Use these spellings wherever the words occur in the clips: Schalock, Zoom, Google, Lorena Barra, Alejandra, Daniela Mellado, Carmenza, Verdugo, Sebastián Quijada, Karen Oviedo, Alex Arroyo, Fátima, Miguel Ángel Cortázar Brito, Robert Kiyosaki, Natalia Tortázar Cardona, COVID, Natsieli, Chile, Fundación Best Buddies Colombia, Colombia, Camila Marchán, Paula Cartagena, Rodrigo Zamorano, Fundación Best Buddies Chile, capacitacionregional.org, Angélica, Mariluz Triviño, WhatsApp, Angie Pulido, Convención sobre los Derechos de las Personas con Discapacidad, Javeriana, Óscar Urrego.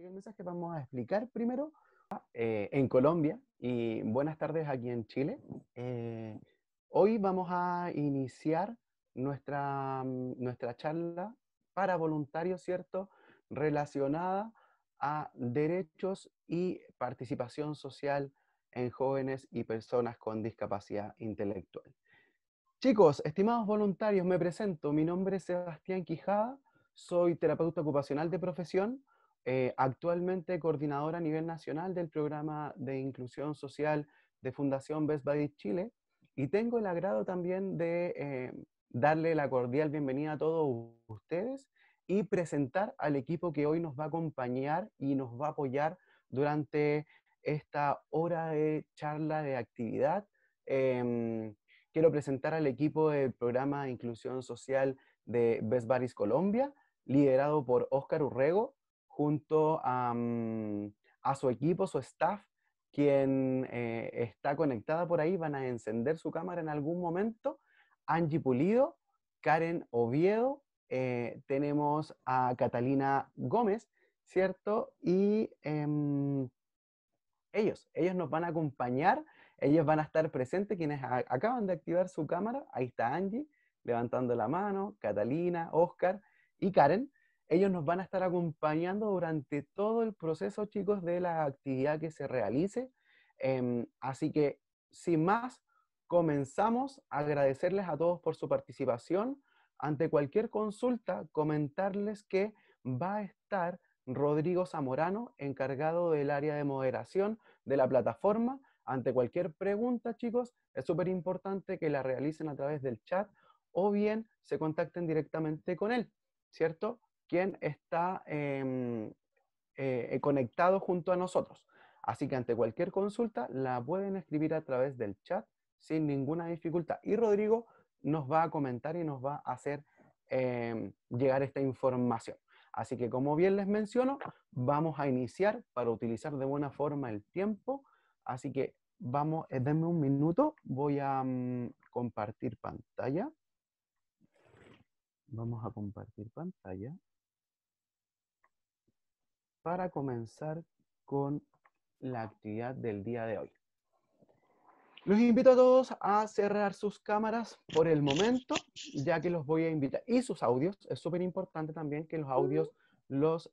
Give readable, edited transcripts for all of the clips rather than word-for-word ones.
llegan mensajes, vamos a explicar primero en Colombia y buenas tardes aquí en Chile. Hoy vamos a iniciar nuestra charla para voluntarios, ¿cierto?, relacionada a derechos y participación social en jóvenes y personas con discapacidad intelectual. Chicos, estimados voluntarios, me presento. Mi nombre es Sebastián Quijada, soy terapeuta ocupacional de profesión, actualmente coordinadora a nivel nacional del programa de inclusión social de Fundación Best Buddies Chile, y tengo el agrado también de darle la cordial bienvenida a todos ustedes y presentar al equipo que hoy nos va a acompañar y nos va a apoyar durante esta hora de charla de actividad. Quiero presentar al equipo del programa de inclusión social de Best Buddies Colombia, liderado por Óscar Urrego, junto a su equipo, su staff, quien está conectada por ahí. Van a encender su cámara en algún momento. Angie Pulido, Karen Oviedo, tenemos a Catalina Gómez, ¿cierto? Y ellos nos van a acompañar. Ellos van a estar presentes, quienes acaban de activar su cámara. Ahí está Angie, levantando la mano, Catalina, Óscar y Karen. Ellos nos van a estar acompañando durante todo el proceso, chicos, de la actividad que se realice. Así que, sin más, comenzamos. Agradecerles a todos por su participación. Ante cualquier consulta, comentarles que va a estar Rodrigo Zamorano, encargado del área de moderación de la plataforma. Ante cualquier pregunta, chicos, es súper importante que la realicen a través del chat o bien se contacten directamente con él, ¿cierto? Quien está conectado junto a nosotros. Así que ante cualquier consulta la pueden escribir a través del chat sin ninguna dificultad. Y Rodrigo nos va a comentar y nos va a hacer llegar esta información. Así que, como bien les menciono, vamos a iniciar para utilizar de buena forma el tiempo. Así que vamos, denme un minuto, voy a compartir pantalla. Vamos a compartir pantalla para comenzar con la actividad del día de hoy. Los invito a todos a cerrar sus cámaras por el momento, ya que los voy a invitar. Y sus audios, es súper importante también que los audios los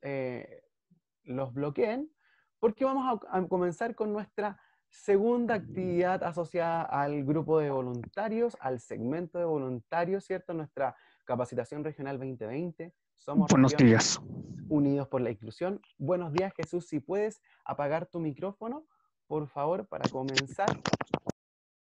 bloqueen, porque vamos a comenzar con nuestra segunda actividad asociada al grupo de voluntarios, al segmento de voluntarios, ¿cierto? Nuestra capacitación regional 2020. Somos Buenos días. Unidos por la inclusión. Buenos días, Jesús. Si puedes apagar tu micrófono, por favor, para comenzar.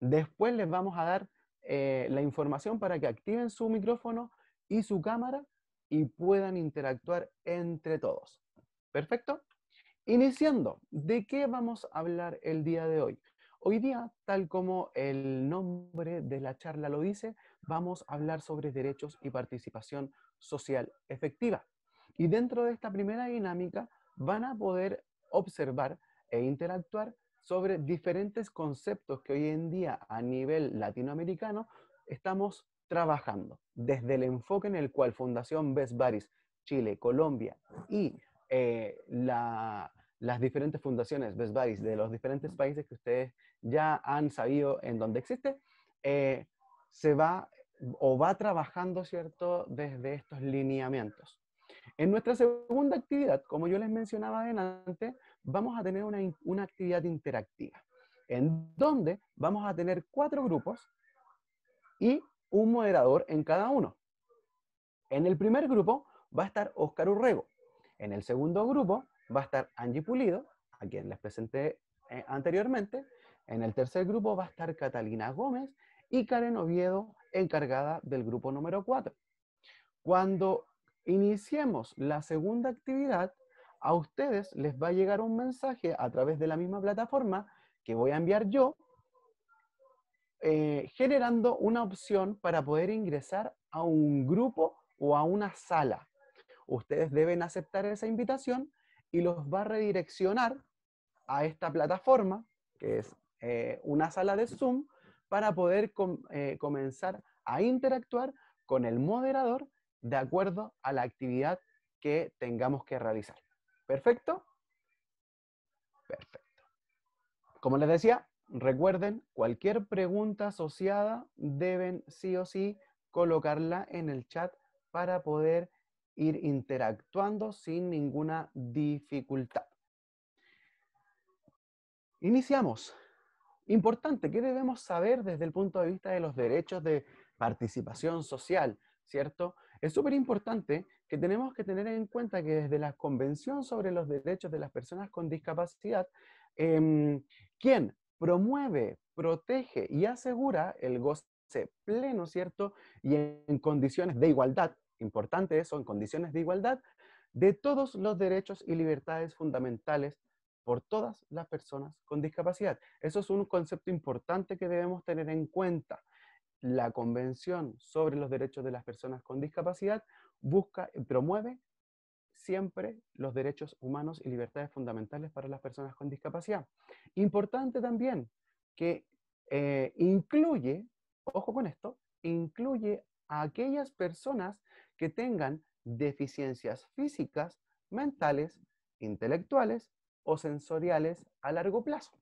Después les vamos a dar la información para que activen su micrófono y su cámara y puedan interactuar entre todos. ¿Perfecto? Iniciando, ¿de qué vamos a hablar el día de hoy? Hoy día, tal como el nombre de la charla lo dice, vamos a hablar sobre derechos y participación social efectiva. Y dentro de esta primera dinámica van a poder observar e interactuar sobre diferentes conceptos que hoy en día a nivel latinoamericano estamos trabajando. Desde el enfoque en el cual Fundación Best Buddies Chile, Colombia y las diferentes fundaciones Best Buddies de los diferentes países que ustedes ya han sabido en donde existe, se va o va trabajando, ¿cierto?, desde estos lineamientos. En nuestra segunda actividad, como yo les mencionaba adelante, vamos a tener una actividad interactiva, en donde vamos a tener 4 grupos y un moderador en cada uno. En el primer grupo va a estar Óscar Urrego. En el segundo grupo va a estar Angie Pulido, a quien les presenté anteriormente. En el tercer grupo va a estar Catalina Gómez y Karen Oviedo, encargada del grupo número 4. Cuando iniciemos la segunda actividad, a ustedes les va a llegar un mensaje a través de la misma plataforma que voy a enviar yo, generando una opción para poder ingresar a un grupo o a una sala. Ustedes deben aceptar esa invitación y los va a redireccionar a esta plataforma, que es una sala de Zoom, para poder comenzar a interactuar con el moderador de acuerdo a la actividad que tengamos que realizar. ¿Perfecto? Perfecto. Como les decía, recuerden, cualquier pregunta asociada deben sí o sí colocarla en el chat para poder ir interactuando sin ninguna dificultad. Iniciamos. Importante, ¿qué debemos saber desde el punto de vista de los derechos de participación social? ¿Cierto? Es súper importante que tenemos que tener en cuenta que desde la Convención sobre los Derechos de las Personas con Discapacidad, quien promueve, protege y asegura el goce pleno, ¿cierto? Y en condiciones de igualdad, importante eso, en condiciones de igualdad, de todos los derechos y libertades fundamentales por todas las personas con discapacidad. Eso es un concepto importante que debemos tener en cuenta. La Convención sobre los Derechos de las Personas con Discapacidad busca y promueve siempre los derechos humanos y libertades fundamentales para las personas con discapacidad. Importante también que incluye, ojo con esto, incluye a aquellas personas que tengan deficiencias físicas, mentales, intelectuales o sensoriales a largo plazo.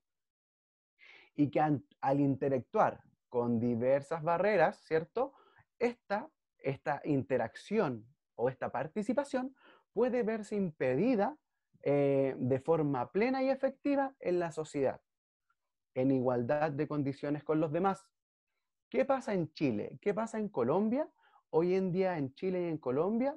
Y que al interactuar con diversas barreras, ¿cierto? Esta interacción o esta participación puede verse impedida de forma plena y efectiva en la sociedad, en igualdad de condiciones con los demás. ¿Qué pasa en Chile? ¿Qué pasa en Colombia? Hoy en día en Chile y en Colombia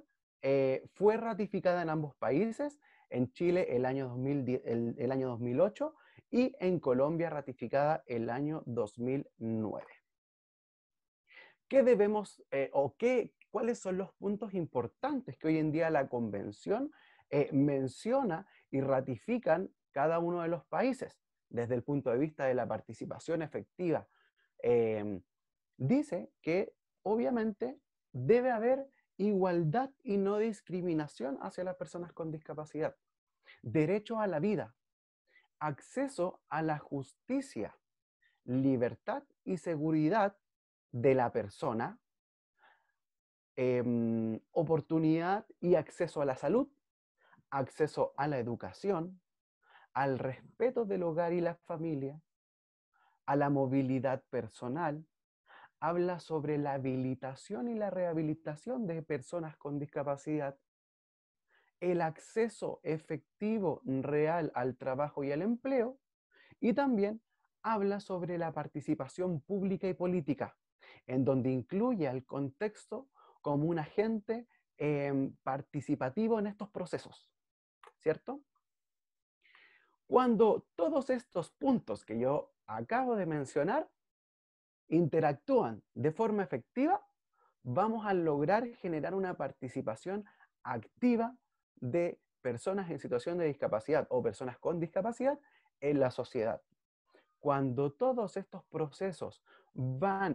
fue ratificada en ambos países, en Chile el año 2008, y en Colombia ratificada el año 2009. ¿Qué debemos, cuáles son los puntos importantes que hoy en día la Convención menciona y ratifican cada uno de los países desde el punto de vista de la participación efectiva? Dice que obviamente debe haber igualdad y no discriminación hacia las personas con discapacidad, derecho a la vida, acceso a la justicia, libertad y seguridad de la persona, oportunidad y acceso a la salud, acceso a la educación, al respeto del hogar y la familia, a la movilidad personal. Habla sobre la habilitación y la rehabilitación de personas con discapacidad, el acceso efectivo real al trabajo y al empleo, y también habla sobre la participación pública y política, en donde incluye al contexto como un agente participativo en estos procesos, ¿cierto? Cuando todos estos puntos que yo acabo de mencionar interactúan de forma efectiva, vamos a lograr generar una participación activa de personas en situación de discapacidad o personas con discapacidad en la sociedad. Cuando todos estos procesos van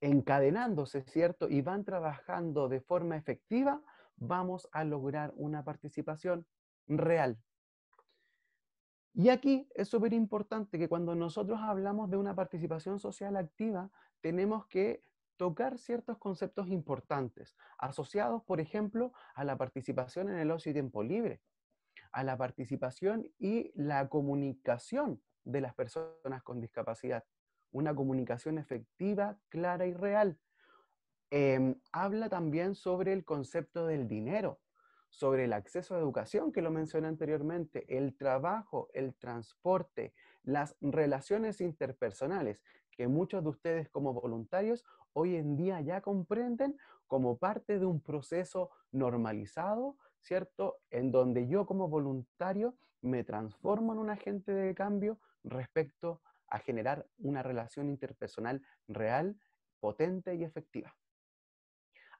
encadenándose, ¿cierto? Y van trabajando de forma efectiva, vamos a lograr una participación real. Y aquí es súper importante que cuando nosotros hablamos de una participación social activa, tenemos que tocar ciertos conceptos importantes, asociados, por ejemplo, a la participación en el ocio y tiempo libre, a la participación y la comunicación de las personas con discapacidad, una comunicación efectiva, clara y real. Habla también sobre el concepto del dinero, sobre el acceso a educación, que lo mencioné anteriormente, el trabajo, el transporte, las relaciones interpersonales, que muchos de ustedes como voluntarios hoy en día ya comprenden como parte de un proceso normalizado, ¿cierto? En donde yo como voluntario me transformo en un agente de cambio respecto a generar una relación interpersonal real, potente y efectiva.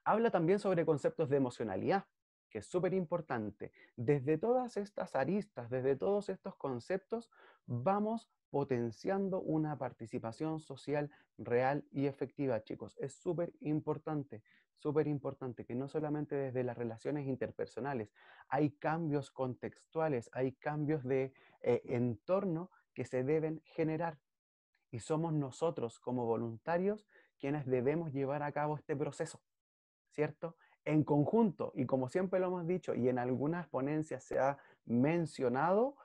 Habla también sobre conceptos de emocionalidad, que es súper importante. Desde todas estas aristas, desde todos estos conceptos, vamos potenciando una participación social real y efectiva, chicos. Es súper importante que no solamente desde las relaciones interpersonales, hay cambios contextuales, hay cambios de entorno que se deben generar. Y somos nosotros como voluntarios quienes debemos llevar a cabo este proceso, ¿cierto? En conjunto, y como siempre lo hemos dicho, y en algunas ponencias se ha mencionado,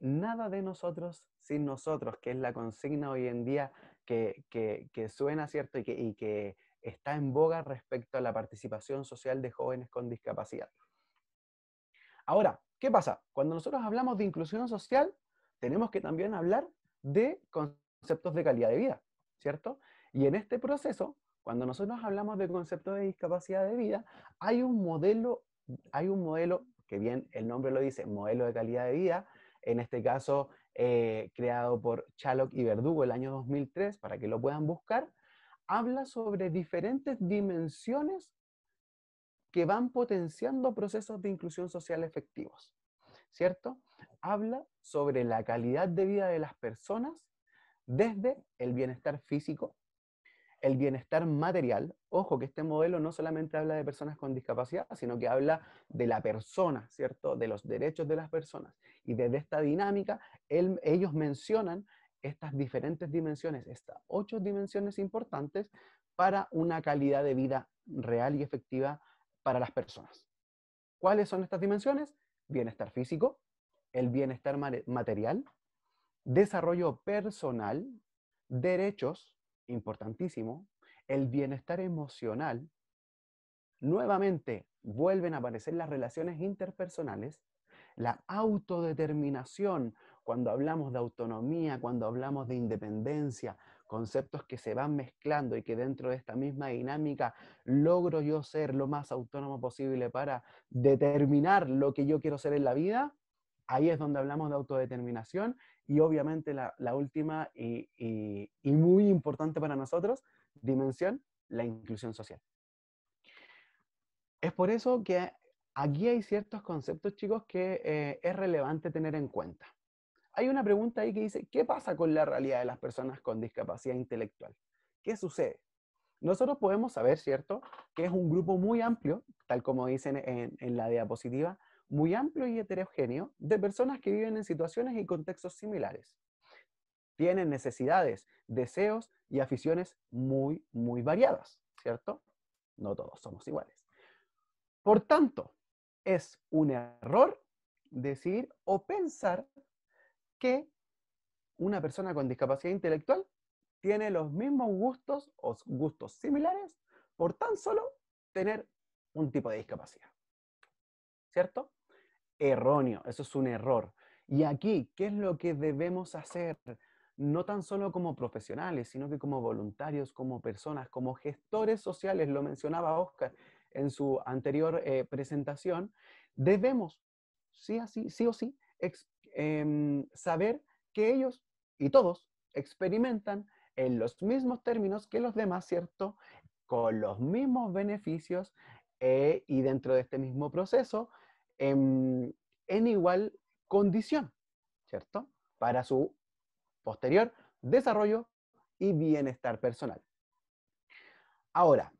nada de nosotros sin nosotros, que es la consigna hoy en día que suena, ¿cierto? Y que está en boga respecto a la participación social de jóvenes con discapacidad. Ahora, ¿qué pasa? Cuando nosotros hablamos de inclusión social, tenemos que también hablar de conceptos de calidad de vida, ¿cierto? Y en este proceso, cuando nosotros hablamos de conceptos de discapacidad de vida, hay un modelo, que bien el nombre lo dice, modelo de calidad de vida, en este caso creado por Schalock y Verdugo el año 2003, para que lo puedan buscar, habla sobre diferentes dimensiones que van potenciando procesos de inclusión social efectivos, ¿cierto? Habla sobre la calidad de vida de las personas desde el bienestar físico, el bienestar material. Ojo que este modelo no solamente habla de personas con discapacidad, sino que habla de la persona, ¿cierto? De los derechos de las personas. Y desde esta dinámica, ellos mencionan estas diferentes dimensiones, estas 8 dimensiones importantes para una calidad de vida real y efectiva para las personas. ¿Cuáles son estas dimensiones? Bienestar físico, el bienestar material, desarrollo personal, derechos, importantísimo, el bienestar emocional. Nuevamente vuelven a aparecer las relaciones interpersonales, la autodeterminación, cuando hablamos de autonomía, cuando hablamos de independencia, conceptos que se van mezclando y que dentro de esta misma dinámica logro yo ser lo más autónomo posible para determinar lo que yo quiero ser en la vida. Ahí es donde hablamos de autodeterminación y obviamente la última y muy importante para nosotros, dimensión, la inclusión social. Es por eso que aquí hay ciertos conceptos, chicos, que es relevante tener en cuenta. Hay una pregunta ahí que dice, ¿qué pasa con la realidad de las personas con discapacidad intelectual? ¿Qué sucede? Nosotros podemos saber, ¿cierto?, que es un grupo muy amplio, tal como dicen en la diapositiva, muy amplio y heterogéneo, de personas que viven en situaciones y contextos similares. Tienen necesidades, deseos y aficiones muy, muy variadas, ¿cierto? No todos somos iguales. Por tanto, es un error decir o pensar que una persona con discapacidad intelectual tiene los mismos gustos o gustos similares por tan solo tener un tipo de discapacidad. ¿Cierto? Erróneo, eso es un error. Y aquí, ¿qué es lo que debemos hacer? No tan solo como profesionales, sino que como voluntarios, como personas, como gestores sociales, lo mencionaba Óscar en su anterior presentación, debemos, sí o sí, saber que ellos y todos experimentan en los mismos términos que los demás, ¿cierto? Con los mismos beneficios y dentro de este mismo proceso en igual condición, ¿cierto? Para su posterior desarrollo y bienestar personal. Ahora,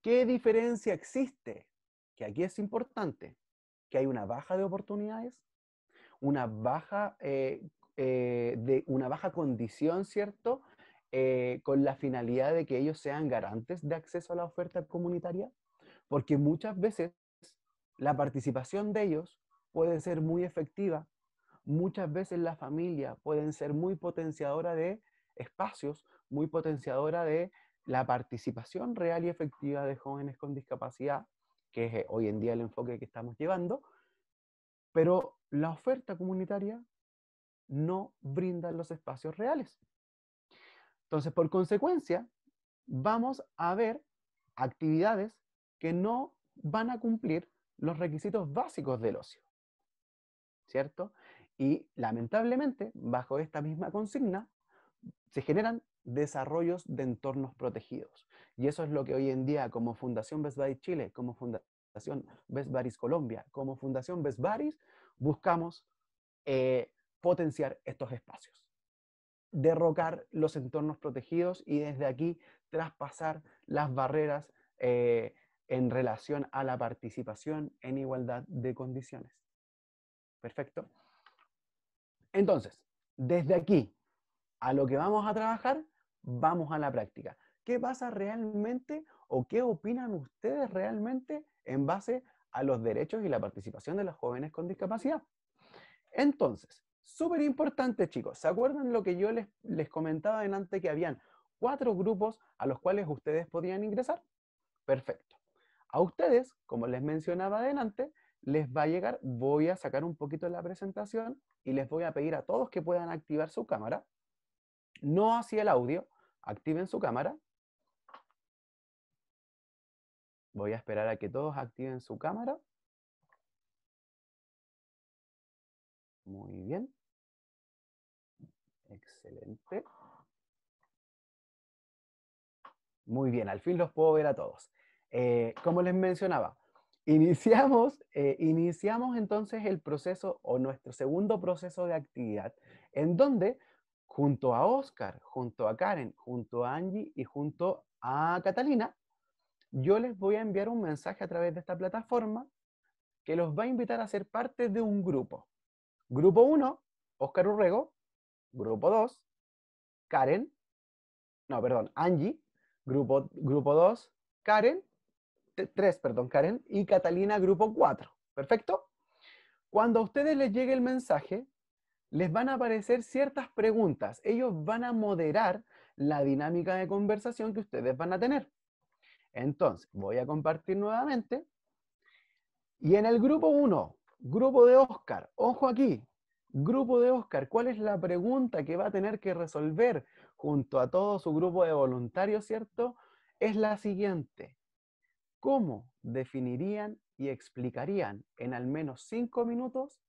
¿qué diferencia existe? Que aquí es importante, que hay una baja de oportunidades, una baja condición, ¿cierto? Con la finalidad de que ellos sean garantes de acceso a la oferta comunitaria, porque muchas veces la participación de ellos puede ser muy efectiva, muchas veces la familia puede ser muy potenciadora de espacios, muy potenciadora de la participación real y efectiva de jóvenes con discapacidad, que es hoy en día el enfoque que estamos llevando, pero la oferta comunitaria no brinda los espacios reales. Entonces, por consecuencia, vamos a ver actividades que no van a cumplir los requisitos básicos del ocio, ¿cierto? Y, lamentablemente, bajo esta misma consigna, se generan desarrollos de entornos protegidos. Y eso es lo que hoy en día, como Fundación Best Buddies Chile, como Fundación Best Buddies Colombia, como Fundación Best Buddies, buscamos potenciar estos espacios. Derrocar los entornos protegidos y desde aquí traspasar las barreras en relación a la participación en igualdad de condiciones. Perfecto. Entonces, desde aquí a lo que vamos a trabajar, vamos a la práctica. ¿Qué pasa realmente o qué opinan ustedes realmente en base a los derechos y la participación de los jóvenes con discapacidad? Entonces, Súper importante, chicos. ¿Se acuerdan lo que yo les comentaba antes, que habían 4 grupos a los cuales ustedes podían ingresar? Perfecto. A ustedes, como les mencionaba adelante, les va a llegar, voy a sacar un poquito de la presentación y les voy a pedir a todos que puedan activar su cámara. No hacia el audio, activen su cámara. Voy a esperar a que todos activen su cámara. Muy bien. Excelente. Muy bien, al fin los puedo ver a todos. Como les mencionaba, iniciamos entonces el proceso, o nuestro segundo proceso de actividad, en donde junto a Óscar, junto a Karen, junto a Angie y junto a Catalina, yo les voy a enviar un mensaje a través de esta plataforma que los va a invitar a ser parte de un grupo. Grupo 1, Óscar Urrego. Grupo 2, Karen. No, perdón, Angie. Grupo 2, Karen. 3, perdón, Karen. Y Catalina, grupo 4. ¿Perfecto? Cuando a ustedes les llegue el mensaje, les van a aparecer ciertas preguntas. Ellos van a moderar la dinámica de conversación que ustedes van a tener. Entonces, voy a compartir nuevamente. Y en el grupo 1, grupo de Óscar, ojo aquí, grupo de Óscar, ¿cuál es la pregunta que va a tener que resolver junto a todo su grupo de voluntarios, cierto? Es la siguiente. ¿Cómo definirían y explicarían en al menos 5 minutos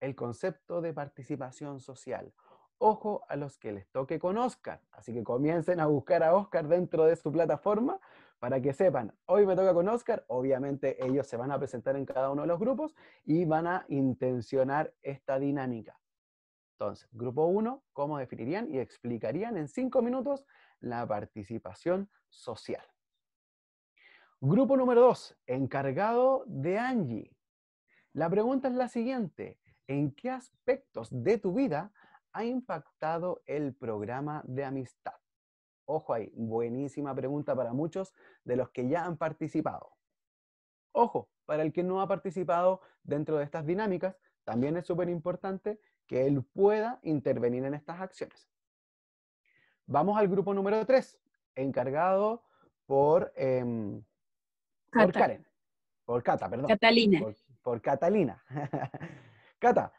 el concepto de participación social? Ojo a los que les toque con Óscar. Así que comiencen a buscar a Óscar dentro de su plataforma para que sepan, hoy me toca con Óscar. Obviamente ellos se van a presentar en cada uno de los grupos y van a intencionar esta dinámica. Entonces, grupo 1, ¿cómo definirían y explicarían en 5 minutos la participación social? Grupo número 2, encargado de Angie. La pregunta es la siguiente. ¿En qué aspectos de tu vida ha impactado el programa de amistad? Ojo ahí, buenísima pregunta para muchos de los que ya han participado. Ojo, para el que no ha participado dentro de estas dinámicas, también es súper importante que él pueda intervenir en estas acciones. Vamos al grupo número 3, encargado por Catalina. Cata,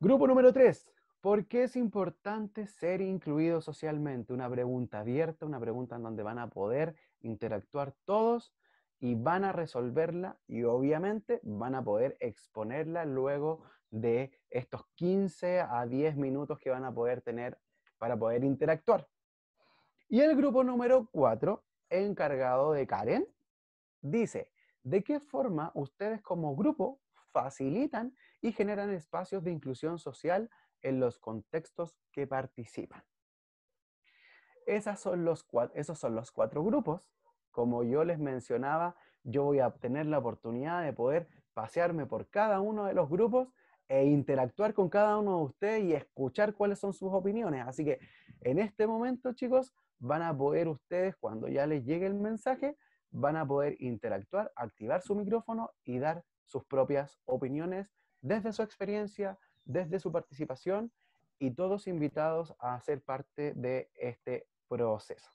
grupo número 3. ¿Por qué es importante ser incluido socialmente? Una pregunta abierta, una pregunta en donde van a poder interactuar todos y van a resolverla y obviamente van a poder exponerla luego de estos 15 a 10 minutos que van a poder tener para poder interactuar. Y el grupo número 4, encargado de Karen, dice, ¿de qué forma ustedes como grupo facilitan y generan espacios de inclusión social en los contextos que participan? Esos son los cuatro grupos. Como yo les mencionaba, yo voy a tener la oportunidad de poder pasearme por cada uno de los grupos e interactuar con cada uno de ustedes y escuchar cuáles son sus opiniones. Así que en este momento, chicos, van a poder ustedes, cuando ya les llegue el mensaje, van a poder interactuar, activar su micrófono y dar sus propias opiniones desde su experiencia, desde su participación, y todos invitados a ser parte de este proceso.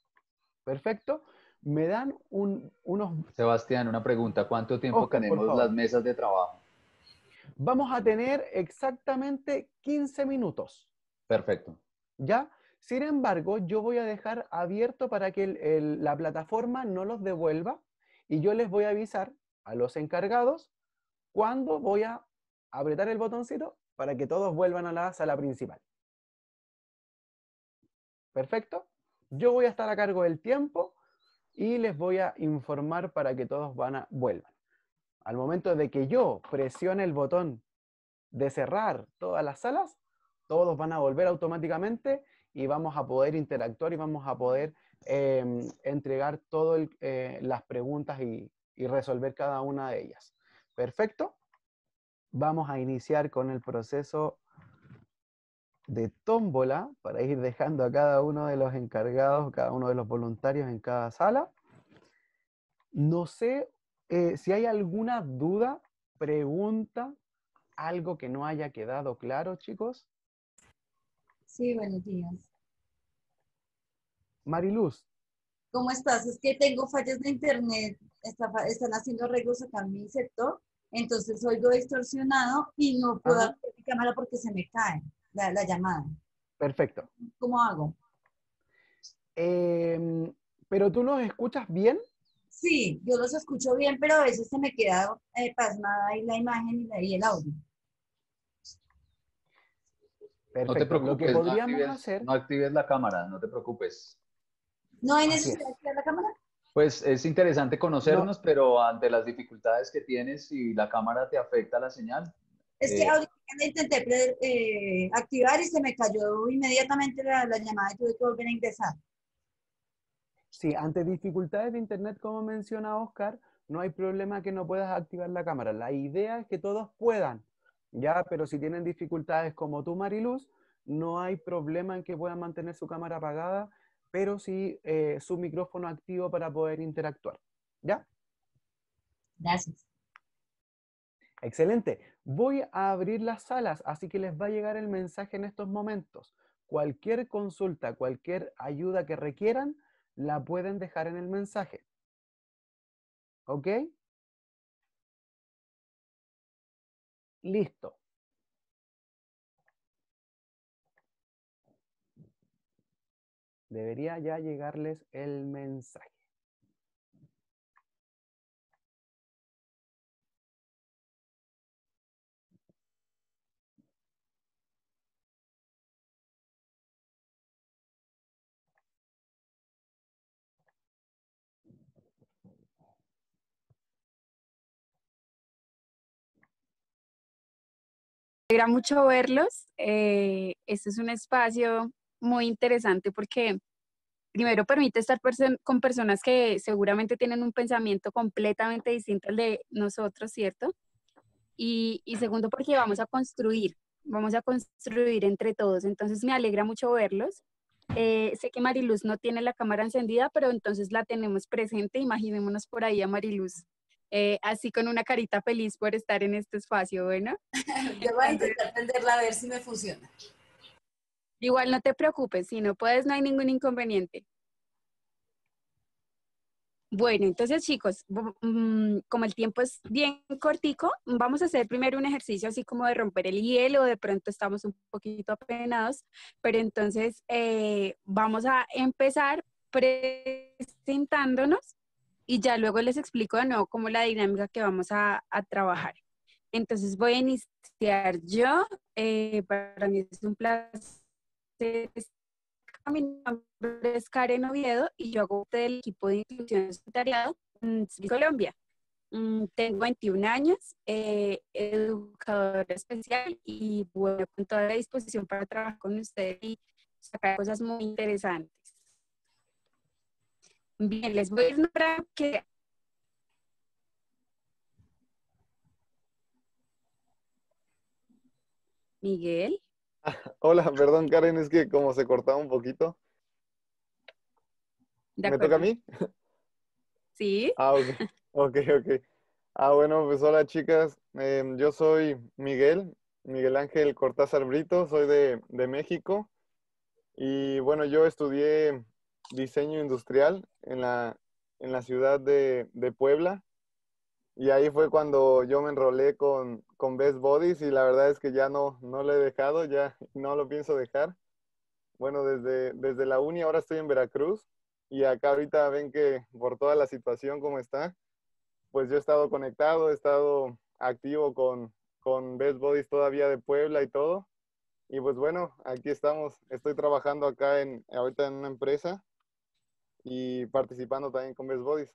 Perfecto. Me dan unos... Sebastián, una pregunta. ¿Cuánto tiempo tenemos las mesas de trabajo? Vamos a tener exactamente 15 minutos. Perfecto. ¿Ya? Sin embargo, yo voy a dejar abierto para que la plataforma no los devuelva, y yo les voy a avisar a los encargados cuando voy a apretar el botoncito para que todos vuelvan a la sala principal. Perfecto. Yo voy a estar a cargo del tiempo y les voy a informar para que todos vuelvan. Al momento de que yo presione el botón de cerrar todas las salas, todos van a volver automáticamente y vamos a poder interactuar y vamos a poder entregar todas las preguntas y resolver cada una de ellas. Perfecto. Vamos a iniciar con el proceso de tómbola para ir dejando a cada uno de los encargados, cada uno de los voluntarios en cada sala. No sé si hay alguna duda, pregunta, algo que no haya quedado claro, chicos. Sí, buenos días. Mariluz. ¿Cómo estás? Es que tengo fallas de internet. Están haciendo arreglos acá en mi sector. Entonces oigo distorsionado y no puedo abrir mi cámara porque se me cae la llamada. Perfecto. ¿Cómo hago? ¿Pero tú los escuchas bien? Sí, yo los escucho bien, pero a veces se me queda pasmada ahí la imagen y el audio. Perfecto. No te preocupes, lo que podríamos no actives la cámara, no te preocupes. ¿No hay necesidad de activar la cámara? Pues es interesante conocernos, pero ante las dificultades que tienes y la cámara te afecta la señal. Es que ahorita intenté activar y se me cayó inmediatamente la llamada y tuve que volver a ingresar. Sí, ante dificultades de internet, como menciona Óscar, no hay problema que no puedas activar la cámara. La idea es que todos puedan, ya, pero si tienen dificultades como tú, Mariluz, no hay problema en que puedan mantener su cámara apagada, pero sí su micrófono activo para poder interactuar. ¿Ya? Gracias. Excelente. Voy a abrir las salas, así que les va a llegar el mensaje en estos momentos. Cualquier consulta, cualquier ayuda que requieran, la pueden dejar en el mensaje. ¿Ok? Listo. Debería ya llegarles el mensaje. Me alegra mucho verlos. Este es un espacio muy interesante porque primero permite estar con personas que seguramente tienen un pensamiento completamente distinto al de nosotros, ¿cierto? Y segundo porque vamos a construir entre todos. Entonces me alegra mucho verlos. Sé que Mariluz no tiene la cámara encendida, pero entonces la tenemos presente. Imaginémonos por ahí a Mariluz, así con una carita feliz por estar en este espacio, ¿bueno? Yo voy a intentar prenderla a ver si me funciona. Igual no te preocupes, si no puedes no hay ningún inconveniente. Bueno, entonces chicos, como el tiempo es bien cortico, vamos a hacer primero un ejercicio así como de romper el hielo, de pronto estamos un poquito apenados, pero entonces vamos a empezar presentándonos y ya luego les explico de nuevo cómo la dinámica que vamos a trabajar. Entonces voy a iniciar yo, para mí es un placer. Mi nombre es Karen Oviedo y yo hago parte del equipo de inclusión voluntariado en Colombia. Tengo 21 años, educadora especial y bueno, con toda la disposición para trabajar con ustedes y sacar cosas muy interesantes. Bien, les voy a nombrar que... Miguel. Hola, perdón Karen, es que como se cortaba un poquito. ¿Me toca a mí? Sí. Ah, ok, ok, ok. Ah, bueno, pues hola chicas, yo soy Miguel Ángel Cortázar Brito, soy de México. Y bueno, yo estudié diseño industrial en la ciudad de Puebla. Y ahí fue cuando yo me enrolé con Best Buddies y la verdad es que ya no lo he dejado, ya no lo pienso dejar. Bueno, desde la uni ahora estoy en Veracruz y acá ahorita ven que por toda la situación como está, pues yo he estado conectado, he estado activo con Best Buddies todavía de Puebla y todo. Y pues bueno, aquí estamos, estoy trabajando acá ahorita en una empresa y participando también con Best Buddies.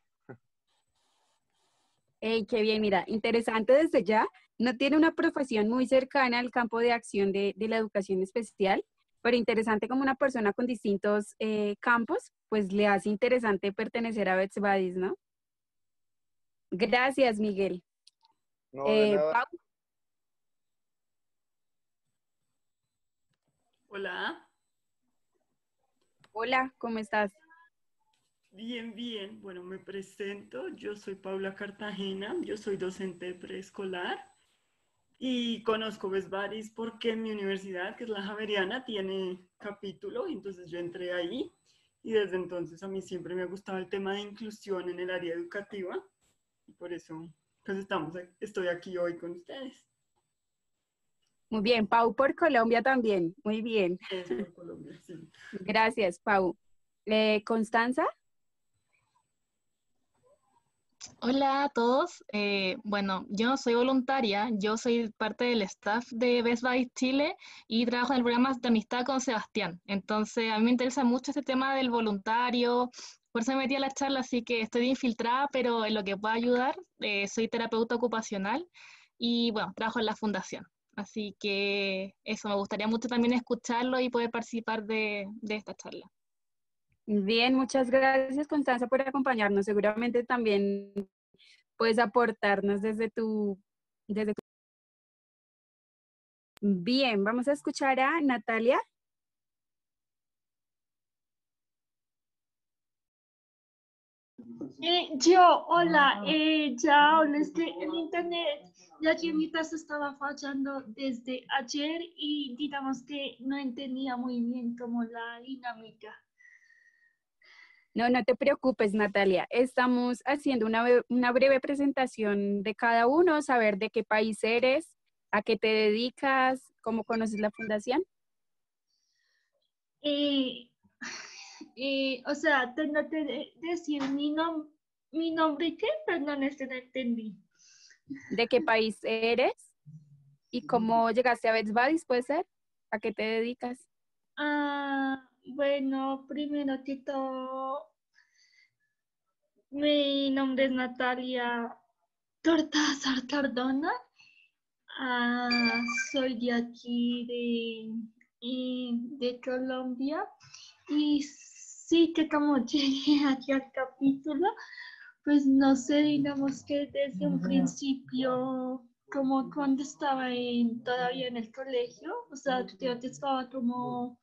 Hey, qué bien, mira, interesante desde ya. No tiene una profesión muy cercana al campo de acción de la educación especial, pero interesante como una persona con distintos campos, pues le hace interesante pertenecer a Best Buddies, ¿no? Gracias, Miguel. No, de nada. Hola. Hola, ¿cómo estás? Bien, bien. Bueno, me presento. Yo soy Paula Cartagena. Yo soy docente de preescolar Y conozco Best Buddies porque mi universidad, que es la Javeriana, tiene capítulo, entonces yo entré ahí y desde entonces a mí siempre me ha gustado el tema de inclusión en el área educativa y por eso pues estoy aquí hoy con ustedes. Muy bien, Pau por Colombia también, muy bien. Es por Colombia, sí. Gracias, Pau. ¿Constanza? Hola a todos. Bueno, yo soy voluntaria, yo soy parte del staff de Best Buddies Chile y trabajo en el programa de amistad con Sebastián. Entonces, a mí me interesa mucho este tema del voluntario, por eso me metí a la charla, así que estoy infiltrada, pero en lo que pueda ayudar, soy terapeuta ocupacional y, bueno, trabajo en la fundación. Así que eso, me gustaría mucho también escucharlo y poder participar de esta charla. Bien, muchas gracias Constanza por acompañarnos, seguramente también puedes aportarnos desde tu... Bien, vamos a escuchar a Natalia. Hola, ya honesté en internet, la llamita se estaba fallando desde ayer y digamos que no entendía muy bien como la dinámica. No, no te preocupes, Natalia. Estamos haciendo una breve presentación de cada uno, saber de qué país eres, a qué te dedicas, cómo conoces la fundación. O sea, tengo que decir mi nombre, ¿qué? Perdón, eso no entendí. ¿De qué país eres? ¿Y cómo llegaste a Best Buddies, puede ser? ¿A qué te dedicas? Bueno, primero que todo, mi nombre es Natalia Tortázar Cardona, soy de aquí, de Colombia, y sí que como llegué aquí al capítulo, pues no sé, digamos que desde un principio, como cuando estaba todavía en el colegio, o sea, yo estaba como...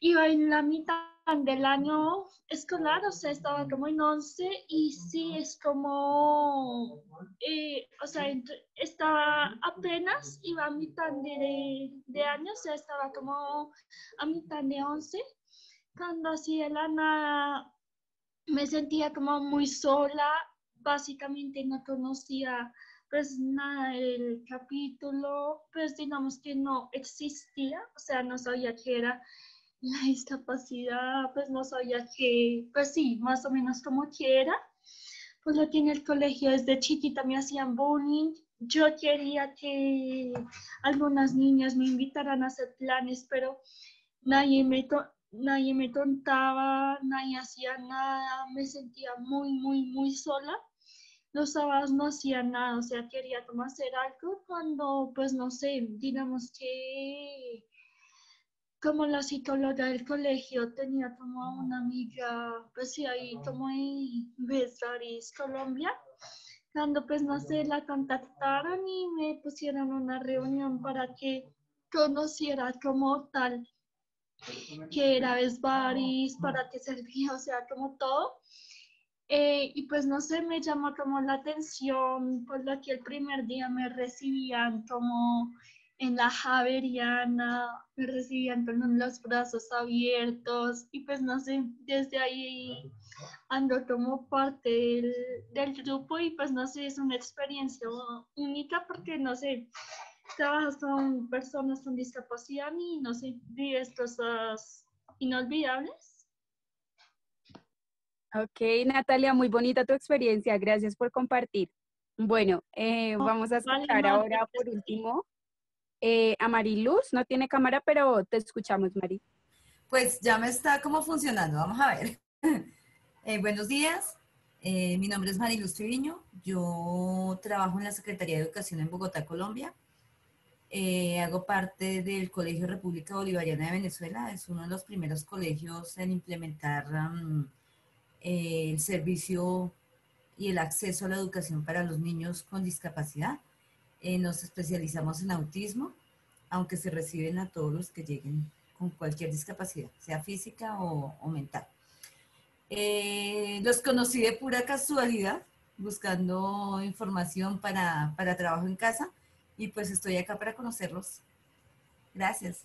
iba en la mitad del año escolar, o sea, estaba como en 11 y sí, es como, o sea, estaba apenas, iba a mitad de año, o sea, estaba como a mitad de 11, cuando así de la nada me sentía como muy sola, básicamente no conocía pues nada, el capítulo, pues digamos que no existía, o sea, no sabía qué era la discapacidad, pues no sabía qué, pues sí, más o menos como que era. Pues lo que en el colegio desde chiquita me hacían bullying, yo quería que algunas niñas me invitaran a hacer planes, pero nadie me contaba, nadie hacía nada, me sentía muy, muy, muy sola. Los sábados no hacía nada, o sea, quería como hacer algo cuando, pues no sé, digamos que como la psicóloga del colegio tenía como una amiga, pues sí, ahí como en Best Buddies Colombia, cuando pues no sé, la contactaron y me pusieron una reunión para que conociera como tal que era Best Buddies, para qué servía, o sea, como todo. Y pues no sé, me llamó como la atención, por lo que el primer día me recibían como en la Javeriana, me recibían con los brazos abiertos y pues no sé, desde ahí ando como parte del grupo y pues no sé, es una experiencia única porque no sé, trabajas con personas con discapacidad y no sé, vives cosas inolvidables. Ok, Natalia, muy bonita tu experiencia, gracias por compartir. Bueno, vamos a escuchar ahora por último a Mariluz, no tiene cámara, pero te escuchamos, Mari. Pues ya me está como funcionando, vamos a ver. Buenos días, mi nombre es Mariluz Triviño, yo trabajo en la Secretaría de Educación en Bogotá, Colombia. Hago parte del Colegio República Bolivariana de Venezuela, es uno de los primeros colegios en implementar... el servicio y el acceso a la educación para los niños con discapacidad. Nos especializamos en autismo, aunque se reciben a todos los que lleguen con cualquier discapacidad, sea física o mental. Los conocí de pura casualidad, buscando información para trabajo en casa y pues estoy acá para conocerlos. Gracias.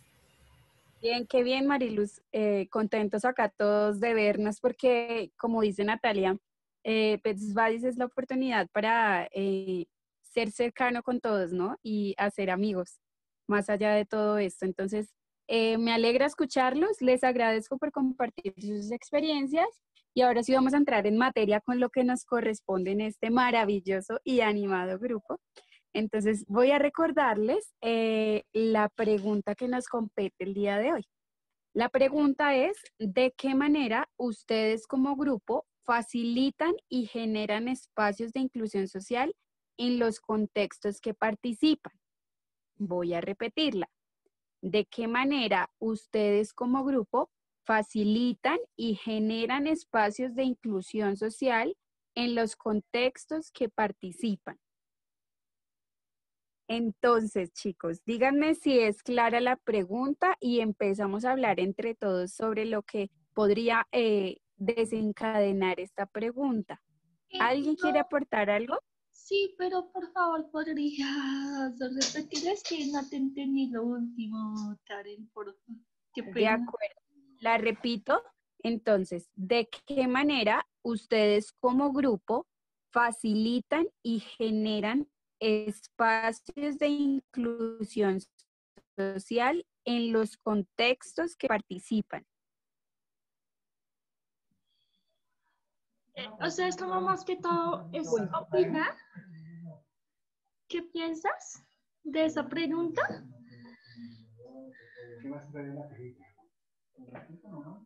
Bien, qué bien, Mariluz. Contentos acá todos de vernos porque, como dice Natalia, Best Buddies es la oportunidad para ser cercano con todos, ¿no? Y hacer amigos, más allá de todo esto. Entonces, me alegra escucharlos, les agradezco por compartir sus experiencias y ahora sí vamos a entrar en materia con lo que nos corresponde en este maravilloso y animado grupo. Entonces voy a recordarles la pregunta que nos compete el día de hoy. La pregunta es, ¿de qué manera ustedes como grupo facilitan y generan espacios de inclusión social en los contextos que participan? Voy a repetirla. ¿De qué manera ustedes como grupo facilitan y generan espacios de inclusión social en los contextos que participan? Entonces, chicos, díganme si es clara la pregunta y empezamos a hablar entre todos sobre lo que podría desencadenar esta pregunta. ¿Alguien quiere aportar algo? Sí, pero por favor, ¿podrías repetir? Es que no te entendí lo último, Karen, por favor. De acuerdo. La repito. Entonces, ¿de qué manera ustedes como grupo facilitan y generan espacios de inclusión social en los contextos que participan? O sea, es como más que todo, es opinar. ¿Qué piensas de esa pregunta?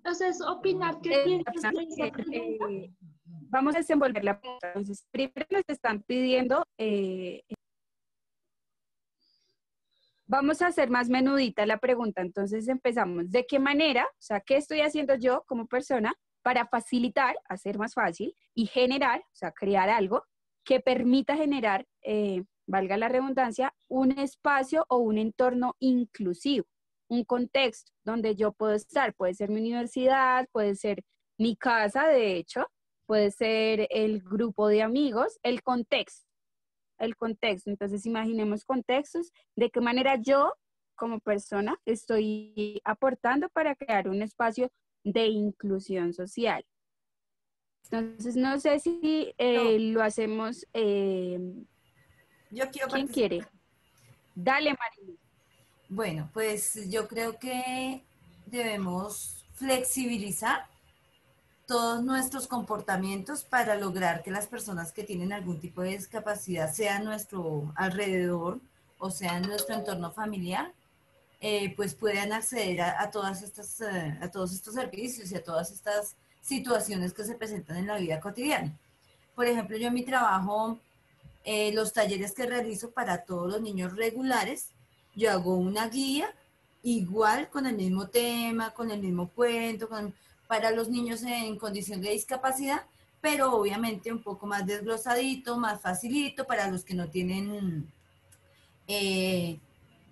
O sea, es opinar. ¿Qué piensas de esa pregunta? Vamos a desenvolver la pregunta. Entonces, primero nos están pidiendo, vamos a hacer más menudita la pregunta. Entonces empezamos, ¿de qué manera? O sea, ¿qué estoy haciendo yo como persona para facilitar, hacer más fácil y generar, o sea, crear algo que permita generar, valga la redundancia, un espacio o un entorno inclusivo, un contexto donde yo puedo estar? Puede ser mi universidad, puede ser mi casa, de hecho, puede ser el grupo de amigos, el contexto. El contexto, entonces imaginemos contextos, de qué manera yo como persona estoy aportando para crear un espacio de inclusión social. Entonces, no sé si lo hacemos. Yo quiero participar. ¿Quién quiere? Dale, María. Bueno, pues yo creo que debemos flexibilizar todos nuestros comportamientos para lograr que las personas que tienen algún tipo de discapacidad, sea a nuestro alrededor o sea en nuestro entorno familiar, pues puedan acceder a todos estos servicios y a todas estas situaciones que se presentan en la vida cotidiana. Por ejemplo, yo en mi trabajo, los talleres que realizo para todos los niños regulares, yo hago una guía igual con el mismo tema, con el mismo cuento, para los niños en condición de discapacidad, pero obviamente un poco más desglosadito, más facilito para los que no tienen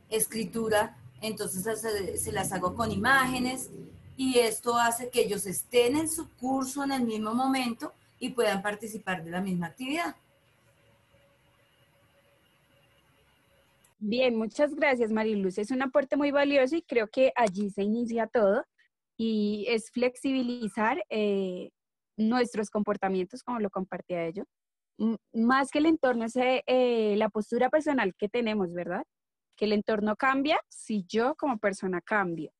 escritura. Entonces se las hago con imágenes y esto hace que ellos estén en su curso en el mismo momento y puedan participar de la misma actividad. Bien, muchas gracias, Mariluz. Es un aporte muy valioso y creo que allí se inicia todo y es flexibilizar nuestros comportamientos, como lo compartía yo. Más que el entorno es la postura personal que tenemos, ¿verdad? Que el entorno cambia si yo como persona cambio.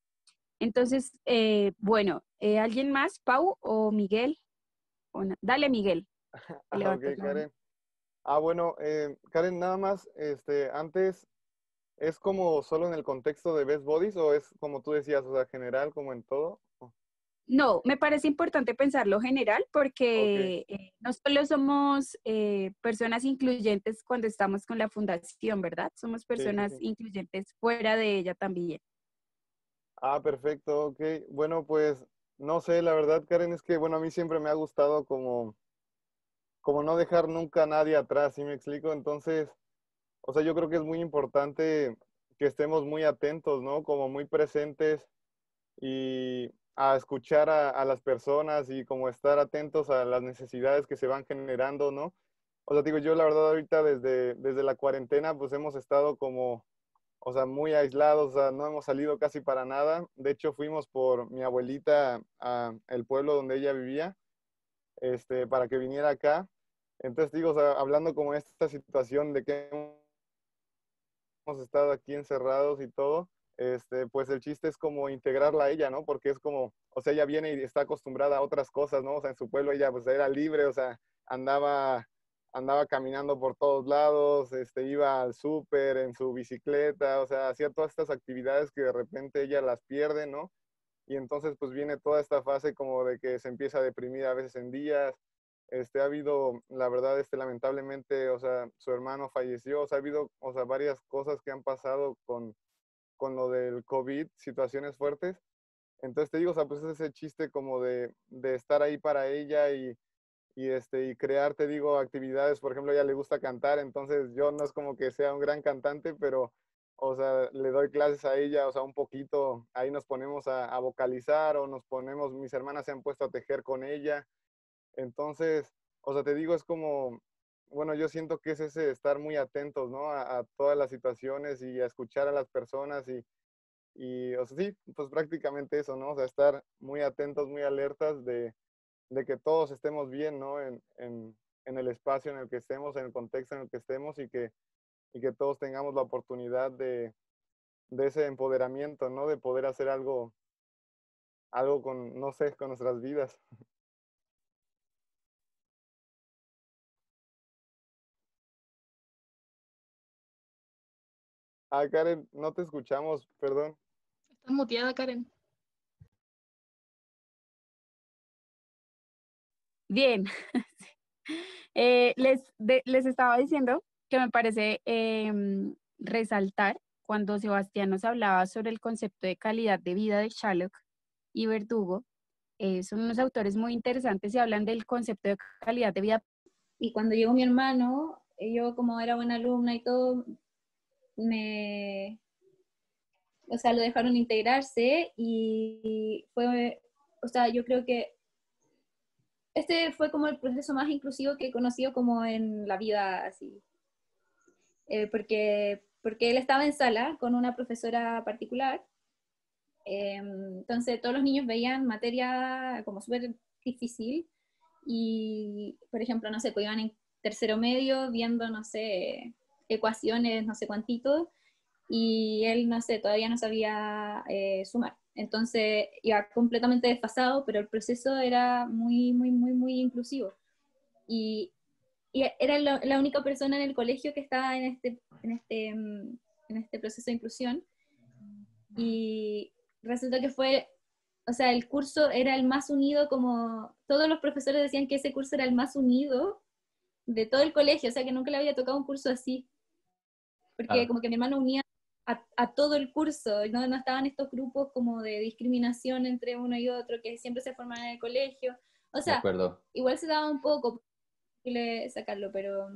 Entonces, bueno, ¿alguien más? ¿Pau o Miguel? Dale, Miguel. Okay, Karen. Ah, bueno, Karen, nada más, antes, ¿es como solo en el contexto de Best Buddies o es como tú decías, o sea, general, como en todo? No, me parece importante pensarlo general porque no solo somos personas incluyentes cuando estamos con la fundación, ¿verdad? Somos personas incluyentes fuera de ella también. Ah, perfecto, ok. Bueno, pues, no sé, la verdad, Karen, es que, bueno, a mí siempre me ha gustado como no dejar nunca a nadie atrás, ¿sí me explico? Entonces, o sea, yo creo que es muy importante que estemos muy atentos, ¿no? Como muy presentes y a escuchar a las personas y como estar atentos a las necesidades que se van generando, ¿no? o sea, digo, yo la verdad ahorita desde la cuarentena pues hemos estado como, o sea, muy aislados, o sea, no hemos salido casi para nada. De hecho, fuimos por mi abuelita al pueblo donde ella vivía, para que viniera acá. Entonces, digo, o sea, hablando como esta situación de que hemos estado aquí encerrados y todo, pues el chiste es como integrarla a ella, ¿no? Porque es como, o sea, ella viene y está acostumbrada a otras cosas, ¿no? O sea, en su pueblo ella pues era libre, o sea, andaba caminando por todos lados, iba al súper en su bicicleta, o sea, hacía todas estas actividades que de repente ella las pierde, ¿no? Y entonces pues viene toda esta fase como de que se empieza a deprimir a veces en días. Ha habido, la verdad, lamentablemente, o sea, su hermano falleció, o sea, ha habido, o sea, varias cosas que han pasado con lo del COVID, situaciones fuertes. Entonces te digo, o sea, pues ese chiste como de estar ahí para ella y crear, te digo, actividades. Por ejemplo, a ella le gusta cantar, entonces yo no es como que sea un gran cantante, pero, o sea, le doy clases a ella, o sea, un poquito, ahí nos ponemos a vocalizar o nos ponemos, mis hermanas se han puesto a tejer con ella. Entonces, o sea, te digo, es como, bueno, yo siento que es ese estar muy atentos, ¿no? A todas las situaciones y a escuchar a las personas y, o sea, sí, pues prácticamente eso, ¿no? O sea, estar muy atentos, muy alertas de que todos estemos bien, ¿no? En el espacio en el que estemos, en el contexto en el que estemos y que todos tengamos la oportunidad de ese empoderamiento, ¿no? De poder hacer algo con, no sé, con nuestras vidas. Ah, Karen, no te escuchamos, perdón. Estás muteada, Karen. Bien. les estaba diciendo que me parece resaltar cuando Sebastián nos hablaba sobre el concepto de calidad de vida de Schalock y Verdugo. Son unos autores muy interesantes y hablan del concepto de calidad de vida. Y cuando llegó mi hermano, yo como era buena alumna y todo... o sea, lo dejaron integrarse y fue, o sea, yo creo que este fue como el proceso más inclusivo que he conocido como en la vida así, porque él estaba en sala con una profesora particular, entonces todos los niños veían materia como súper difícil y, por ejemplo, no sé, pues iban en tercero medio viendo, no sé, ecuaciones, no sé cuántitos, y él, no sé, todavía no sabía sumar. Entonces iba completamente desfasado, pero el proceso era muy, muy, muy, muy inclusivo. Y era la única persona en el colegio que estaba en este proceso de inclusión. Y resultó que fue, o sea, el curso era el más unido, como todos los profesores decían que ese curso era el más unido de todo el colegio, o sea que nunca le había tocado un curso así, porque como que mi hermano unía a todo el curso, ¿no? No estaban estos grupos como de discriminación entre uno y otro que siempre se forman en el colegio, o sea, igual se daba un poco, sacarlo, pero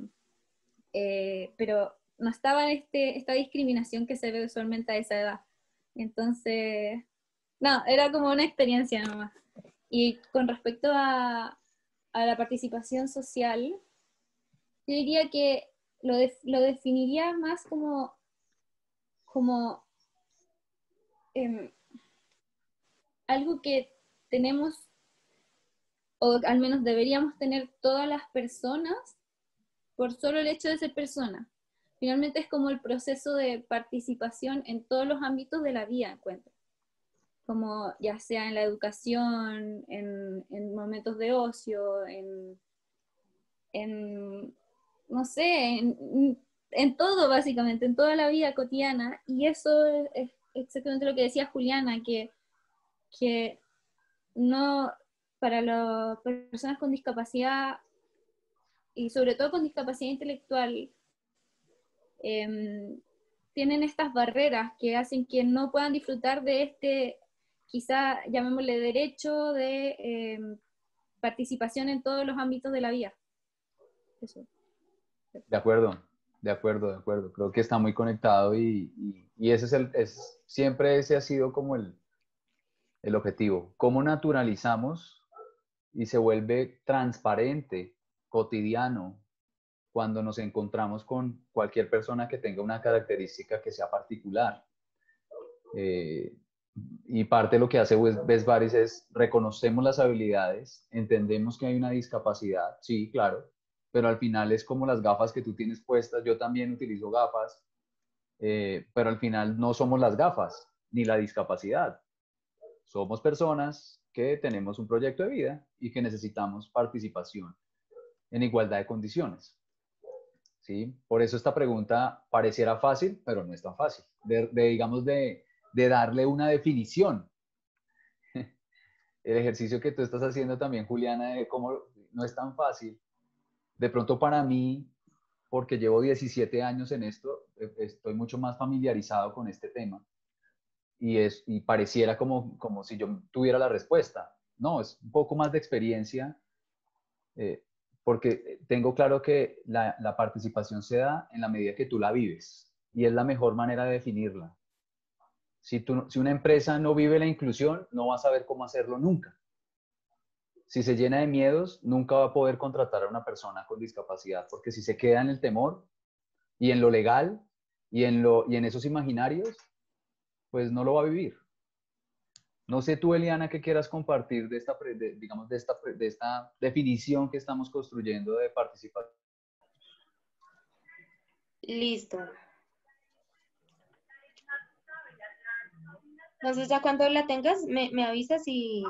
no estaba esta discriminación que se ve usualmente a esa edad, entonces, no, era como una experiencia nomás. Y con respecto a la participación social, yo diría que lo definiría más como algo que tenemos, o al menos deberíamos tener todas las personas, por solo el hecho de ser persona. Finalmente es como el proceso de participación en todos los ámbitos de la vida, encuentro. Como ya sea en la educación, en momentos de ocio, no sé, en todo básicamente, en toda la vida cotidiana, y eso es exactamente lo que decía Juliana, que no, para las personas con discapacidad, y sobre todo con discapacidad intelectual, tienen estas barreras que hacen que no puedan disfrutar de este, quizá llamémosle derecho de participación en todos los ámbitos de la vida. Eso. De acuerdo. Creo que está muy conectado y siempre ese ha sido como el objetivo. Cómo naturalizamos y se vuelve transparente, cotidiano, cuando nos encontramos con cualquier persona que tenga una característica que sea particular. Y parte de lo que hace Best Buddies es reconocemos las habilidades, entendemos que hay una discapacidad, sí, claro, pero al final es como las gafas que tú tienes puestas, yo también utilizo gafas, pero al final no somos las gafas ni la discapacidad. Somos personas que tenemos un proyecto de vida y que necesitamos participación en igualdad de condiciones. ¿Sí? Por eso esta pregunta pareciera fácil, pero no es tan fácil, digamos, de darle una definición. El ejercicio que tú estás haciendo también, Juliana, de cómo no es tan fácil. De pronto para mí, porque llevo 17 años en esto, estoy mucho más familiarizado con este tema. Y pareciera como si yo tuviera la respuesta. No, es un poco más de experiencia, porque tengo claro que la participación se da en la medida que tú la vives. Y es la mejor manera de definirla. Si una empresa no vive la inclusión, no va a saber cómo hacerlo nunca. Si se llena de miedos, nunca va a poder contratar a una persona con discapacidad, porque si se queda en el temor y en lo legal y en esos imaginarios, pues no lo va a vivir. No sé tú, Eliana, qué quieras compartir de esta definición que estamos construyendo de participar. Listo. Entonces ya cuando la tengas, me avisas y...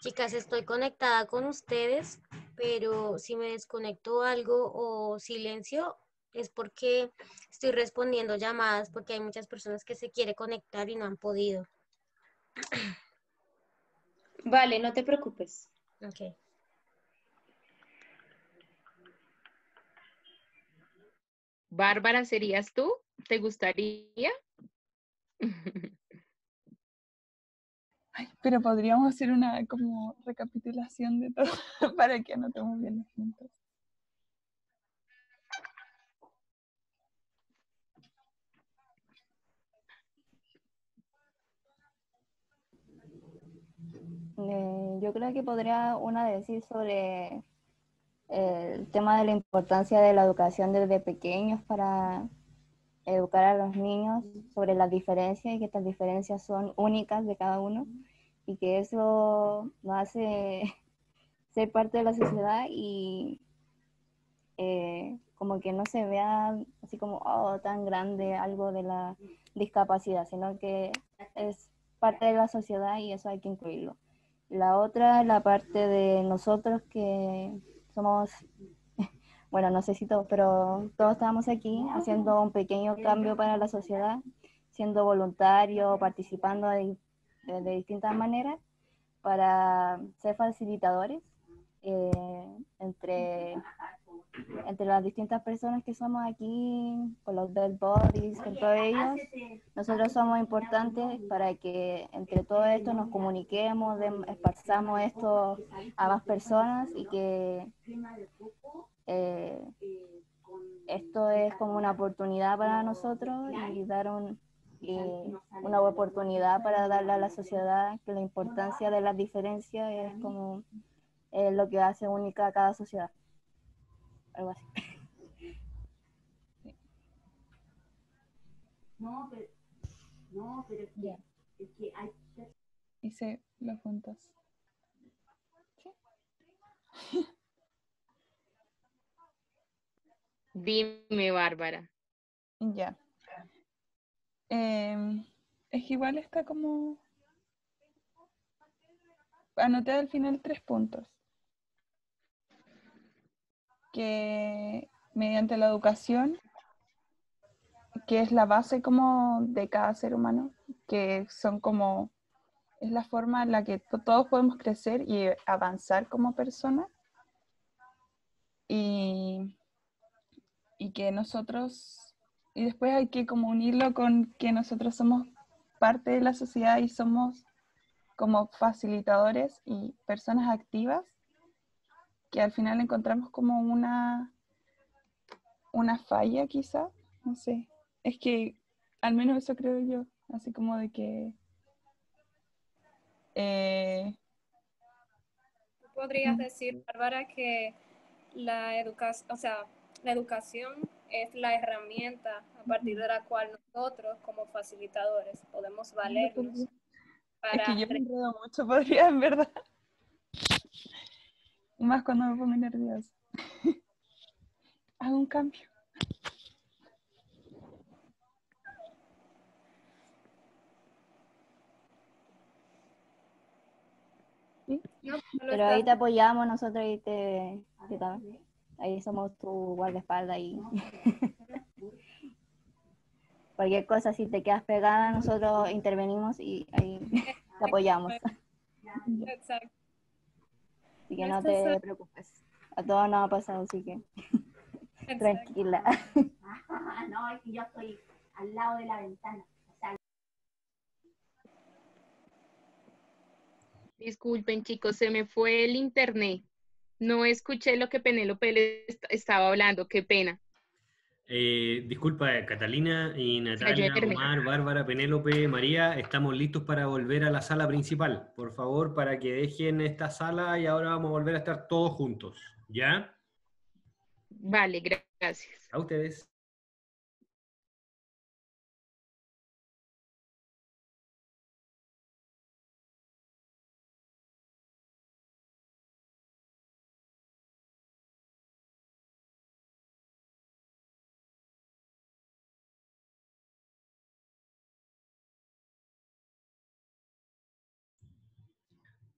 Chicas, estoy conectada con ustedes, pero si me desconecto algo o silencio, es porque estoy respondiendo llamadas, porque hay muchas personas que se quieren conectar y no han podido. Vale, no te preocupes. Ok. Bárbara, ¿serías tú? ¿Te gustaría? Ay, pero podríamos hacer una como recapitulación de todo para que anotemos bien los puntos. Yo creo que podría una decir sobre el tema de la importancia de la educación desde pequeños para educar a los niños sobre las diferencias y que estas diferencias son únicas de cada uno y que eso nos hace ser parte de la sociedad y como que no se vea así como oh, tan grande algo de la discapacidad, sino que es parte de la sociedad y eso hay que incluirlo. La otra, la parte de nosotros que somos, bueno, no sé si todos, pero todos estábamos aquí haciendo un pequeño cambio para la sociedad, siendo voluntarios, participando de distintas maneras para ser facilitadores entre las distintas personas que somos aquí, con los Best Buddies, con todos ellos. Nosotros somos importantes para que entre todo esto nos comuniquemos, esparzamos esto a más personas y que esto es como una oportunidad para nosotros y dar una oportunidad para darle a la sociedad que la importancia de las diferencias es como lo que hace única a cada sociedad. Algo así. No, pero yeah. Es que hay... Hice los puntos. ¿Sí? Dime, Bárbara. Ya. Es que igual está como... Anoté al final 3 puntos. Que mediante la educación, que es la base como de cada ser humano, que son como, es la forma en la que todos podemos crecer y avanzar como personas, y que nosotros, y después hay que como unirlo con que nosotros somos parte de la sociedad y somos como facilitadores y personas activas, que al final encontramos como una falla quizá, no sé. Es que al menos eso creo yo, así como de que... ¿Podrías decir, Bárbara, que la educación es la herramienta a partir de la cual nosotros como facilitadores podemos valernos para... Es que yo me enredo mucho, podría, en verdad. Más cuando me pongo nerviosa. Hago un cambio. ¿Sí? No, pero ahí te apoyamos nosotros y te ahí somos tu guardaespaldas y cualquier cosa, si te quedas pegada, nosotros intervenimos y ahí te apoyamos. Exacto. Así que no te preocupes. A todos nos ha pasado, así que tranquila. Ajá, no, es que yo estoy al lado de la ventana. O sea... Disculpen, chicos, se me fue el internet. No escuché lo que Penélope estaba hablando, qué pena. Disculpa, Catalina y Natalia, Omar, Bárbara, Penélope, María, estamos listos para volver a la sala principal. Por favor, para que dejen esta sala y ahora vamos a volver a estar todos juntos. ¿Ya? Vale, gracias. A ustedes.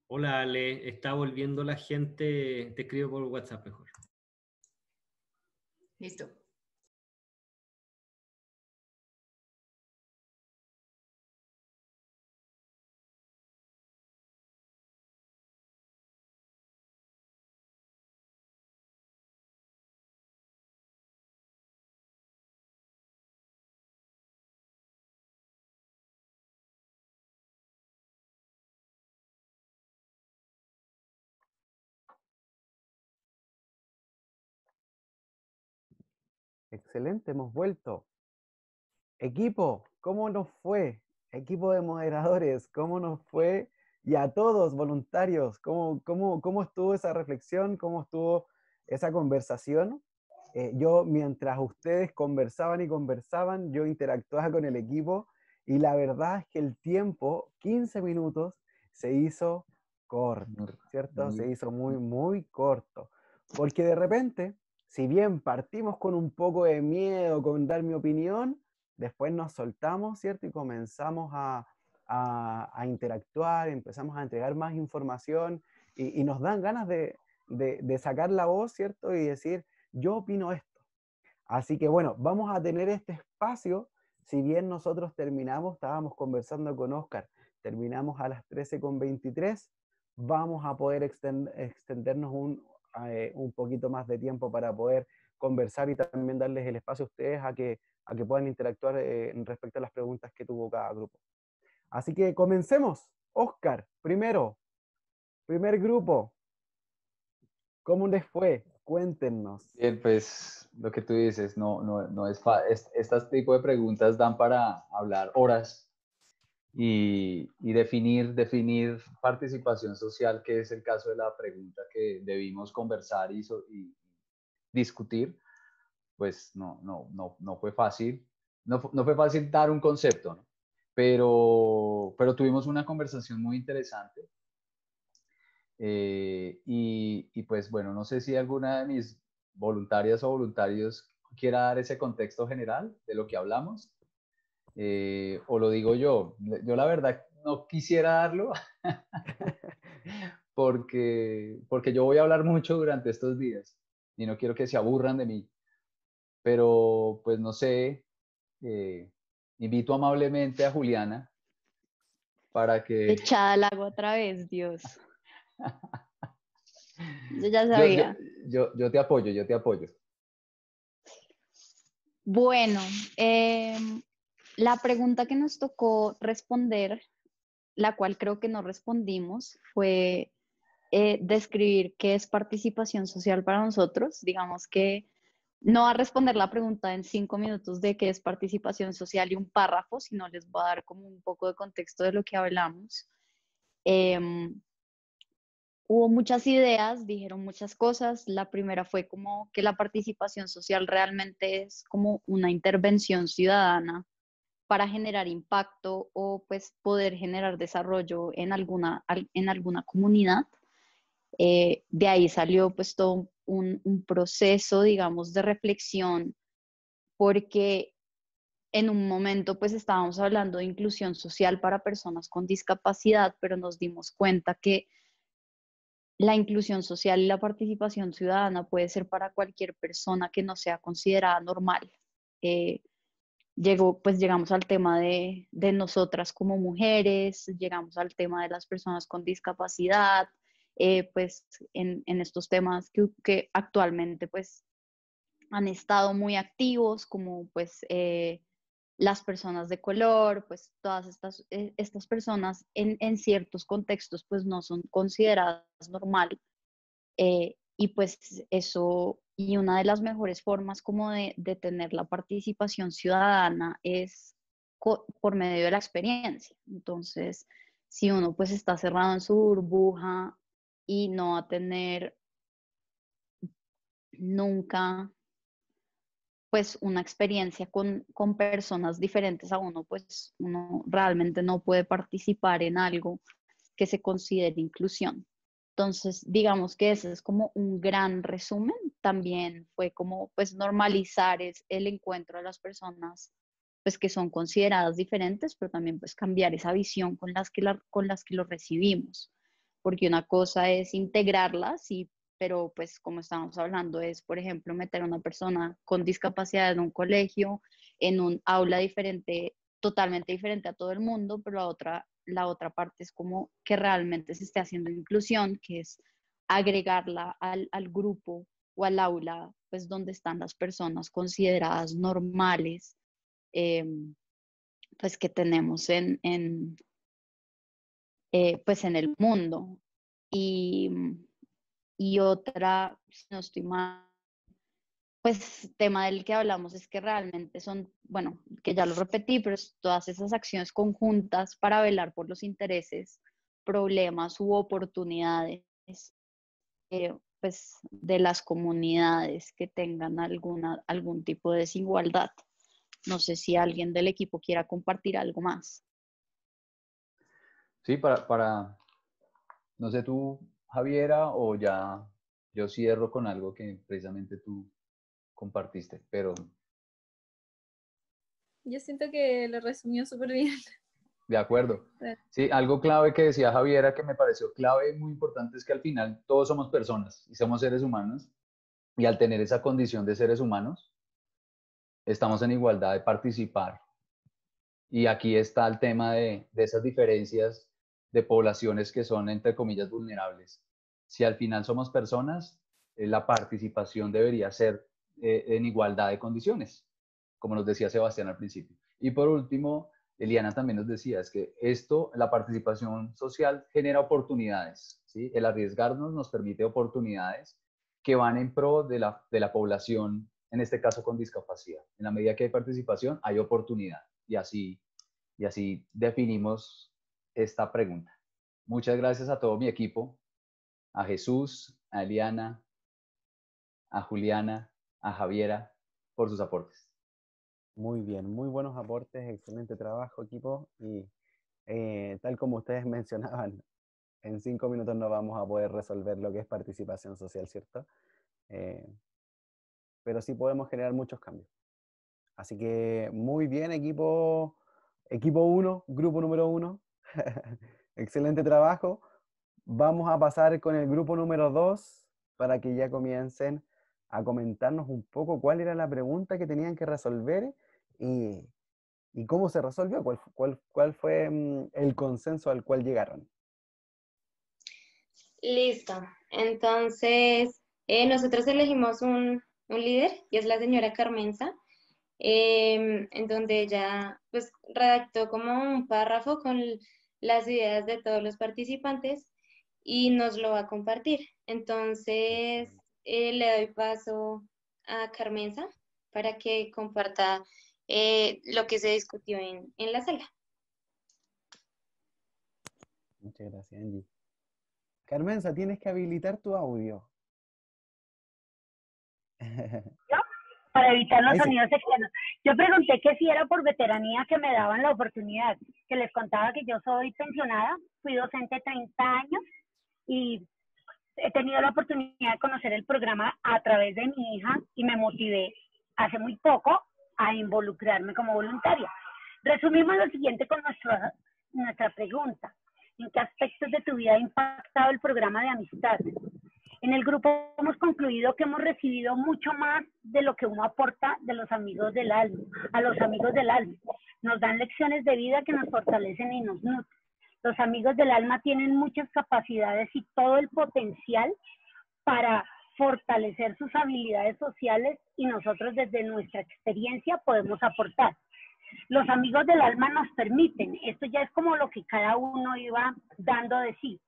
Hola Ale, está volviendo la gente, te escribo por WhatsApp mejor. Listo. Excelente, hemos vuelto. Equipo, ¿cómo nos fue? Equipo de moderadores, ¿cómo nos fue? Y a todos, voluntarios, ¿cómo estuvo esa reflexión? ¿Cómo estuvo esa conversación? Yo, mientras ustedes conversaban, yo interactuaba con el equipo y la verdad es que el tiempo, 15 minutos, se hizo corto, ¿cierto? Se hizo muy, muy corto. Porque de repente... Si bien partimos con un poco de miedo, con dar mi opinión, después nos soltamos, ¿cierto? Y comenzamos a interactuar, empezamos a entregar más información y nos dan ganas de sacar la voz, ¿cierto? Y decir, yo opino esto. Así que bueno, vamos a tener este espacio. Si bien nosotros terminamos, estábamos conversando con Óscar, terminamos a las 13:23, vamos a poder extendernos un poquito más de tiempo para poder conversar y también darles el espacio a ustedes a que puedan interactuar respecto a las preguntas que tuvo cada grupo. Así que comencemos. Óscar, primero, primer grupo, ¿cómo les fue? Cuéntenos. Bien, pues lo que tú dices, no es fácil. Estas tipo de preguntas dan para hablar horas y definir participación social, que es el caso de la pregunta que debimos conversar y discutir, pues no fue fácil. No fue fácil dar un concepto, ¿no? Pero tuvimos una conversación muy interesante. Y pues bueno, no sé si alguna de mis voluntarias o voluntarios quiera dar ese contexto general de lo que hablamos. O lo digo yo. Yo la verdad no quisiera darlo porque yo voy a hablar mucho durante estos días y no quiero que se aburran de mí. Pero pues no sé, invito amablemente a Juliana para que... Echada al agua otra vez, Dios. Yo ya sabía. Yo te apoyo, yo te apoyo. Bueno, la pregunta que nos tocó responder la cual creo que no respondimos, fue describir qué es participación social para nosotros. Digamos que no va a responder la pregunta en 5 minutos de qué es participación social y un párrafo, sino les voy a dar como un poco de contexto de lo que hablamos. Hubo muchas ideas, dijeron muchas cosas. La primera fue como que la participación social realmente es como una intervención ciudadana para generar impacto o pues poder generar desarrollo en alguna comunidad. De ahí salió pues todo un proceso, digamos, de reflexión, porque en un momento pues estábamos hablando de inclusión social para personas con discapacidad, pero nos dimos cuenta que la inclusión social y la participación ciudadana puede ser para cualquier persona que no sea considerada normal. Llegamos al tema de nosotras como mujeres, llegamos al tema de las personas con discapacidad, pues en estos temas que actualmente pues han estado muy activos, como pues las personas de color, pues todas estas personas en ciertos contextos pues no son consideradas normal, y pues eso. Y una de las mejores formas como de tener la participación ciudadana es por medio de la experiencia. Entonces, si uno pues está cerrado en su burbuja y no va a tener nunca pues una experiencia con personas diferentes a uno, pues uno realmente no puede participar en algo que se considere inclusión. Entonces, digamos que ese es como un gran resumen. También fue como pues normalizar el encuentro de las personas pues que son consideradas diferentes, pero también pues cambiar esa visión con las que los recibimos. Porque una cosa es integrarlas, pero pues como estábamos hablando es, por ejemplo, meter a una persona con discapacidad en un colegio, en un aula diferente, totalmente diferente a todo el mundo, pero la otra parte es como que realmente se esté haciendo inclusión, que es agregarla al grupo o al aula, pues donde están las personas consideradas normales, pues que tenemos pues en el mundo. Y otra, si no estoy mal, pues tema del que hablamos es que realmente son, bueno, que ya lo repetí, pero todas esas acciones conjuntas para velar por los intereses, problemas u oportunidades pues de las comunidades que tengan algún tipo de desigualdad. No sé si alguien del equipo quiera compartir algo más. Sí, para no sé tú, Javiera, o ya yo cierro con algo que precisamente tú compartiste, pero... Yo siento que lo resumió súper bien. De acuerdo. Sí, algo clave que decía Javiera que me pareció clave y muy importante es que al final todos somos personas y somos seres humanos, y al tener esa condición de seres humanos estamos en igualdad de participar. Y aquí está el tema de esas diferencias de poblaciones que son, entre comillas, vulnerables. Si al final somos personas, la participación debería ser en igualdad de condiciones, como nos decía Sebastián al principio. Y por último, Eliana también nos decía, es que la participación social genera oportunidades, ¿sí? El arriesgarnos nos permite oportunidades que van en pro de la población, en este caso con discapacidad. En la medida que hay participación, hay oportunidad. Y así definimos esta pregunta. Muchas gracias a todo mi equipo, a Jesús, a Eliana, a Juliana, a Javiera, por sus aportes. Muy bien, muy buenos aportes, excelente trabajo, equipo, y tal como ustedes mencionaban, en 5 minutos no vamos a poder resolver lo que es participación social, ¿cierto? Pero sí podemos generar muchos cambios. Así que muy bien, equipo 1, grupo número 1, excelente trabajo. Vamos a pasar con el grupo número 2 para que ya comiencen a comentarnos un poco cuál era la pregunta que tenían que resolver y cómo se resolvió, cuál fue el consenso al cual llegaron. Listo. Entonces, nosotros elegimos un líder, y es la señora Carmenza, en donde ella pues redactó como un párrafo con las ideas de todos los participantes y nos lo va a compartir. Entonces, le doy paso a Carmenza para que comparta lo que se discutió en la sala. Muchas gracias, Angie. Carmenza, tienes que habilitar tu audio. ¿Yo? Para evitar los sonidos externos. Yo pregunté que si era por veteranía que me daban la oportunidad, que les contaba que yo soy pensionada, fui docente 30 años y he tenido la oportunidad de conocer el programa a través de mi hija y me motivé hace muy poco a involucrarme como voluntaria. Resumimos lo siguiente con nuestra pregunta. ¿En qué aspectos de tu vida ha impactado el programa de amistad? En el grupo hemos concluido que hemos recibido mucho más de lo que uno aporta de los amigos del alma, a los amigos del alma. Nos dan lecciones de vida que nos fortalecen y nos nutren. Los amigos del alma tienen muchas capacidades y todo el potencial para fortalecer sus habilidades sociales y nosotros desde nuestra experiencia podemos aportar. Los amigos del alma nos permiten, esto ya es como lo que cada uno iba dando de sí,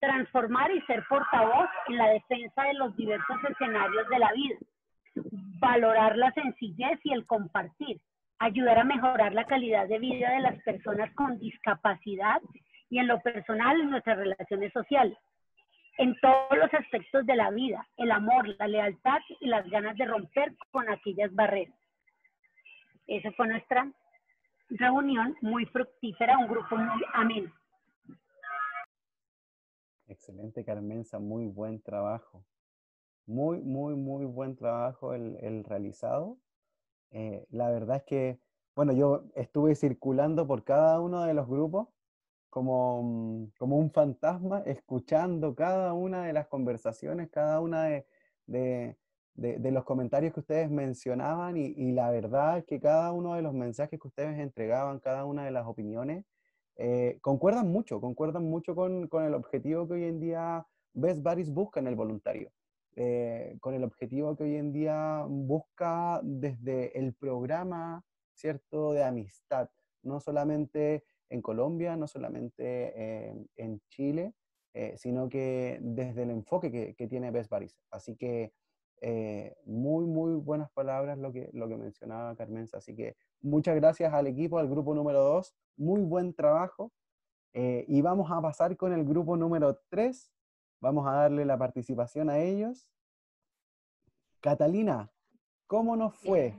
transformar y ser portavoz en la defensa de los diversos escenarios de la vida, valorar la sencillez y el compartir, ayudar a mejorar la calidad de vida de las personas con discapacidad y en lo personal en nuestras relaciones sociales, en todos los aspectos de la vida, el amor, la lealtad y las ganas de romper con aquellas barreras. Esa fue nuestra reunión muy fructífera, un grupo muy ameno. Excelente, Carmenza, muy buen trabajo. Muy, muy, muy buen trabajo el realizado. La verdad es que, bueno, yo estuve circulando por cada uno de los grupos como un fantasma, escuchando cada una de las conversaciones, cada una de los comentarios que ustedes mencionaban y la verdad es que cada uno de los mensajes que ustedes entregaban, cada una de las opiniones, concuerdan mucho con el objetivo que hoy en día Best Buddies busca en el voluntario, con el objetivo que hoy en día busca desde el programa, ¿cierto?, de amistad, no solamente en Colombia, no solamente en Chile, sino que desde el enfoque que tiene Best Buddies. Así que muy, muy buenas palabras lo que mencionaba Carmenza. Así que muchas gracias al equipo, al grupo número 2. Muy buen trabajo. Y vamos a pasar con el grupo número 3. Vamos a darle la participación a ellos. Catalina, ¿cómo nos fue?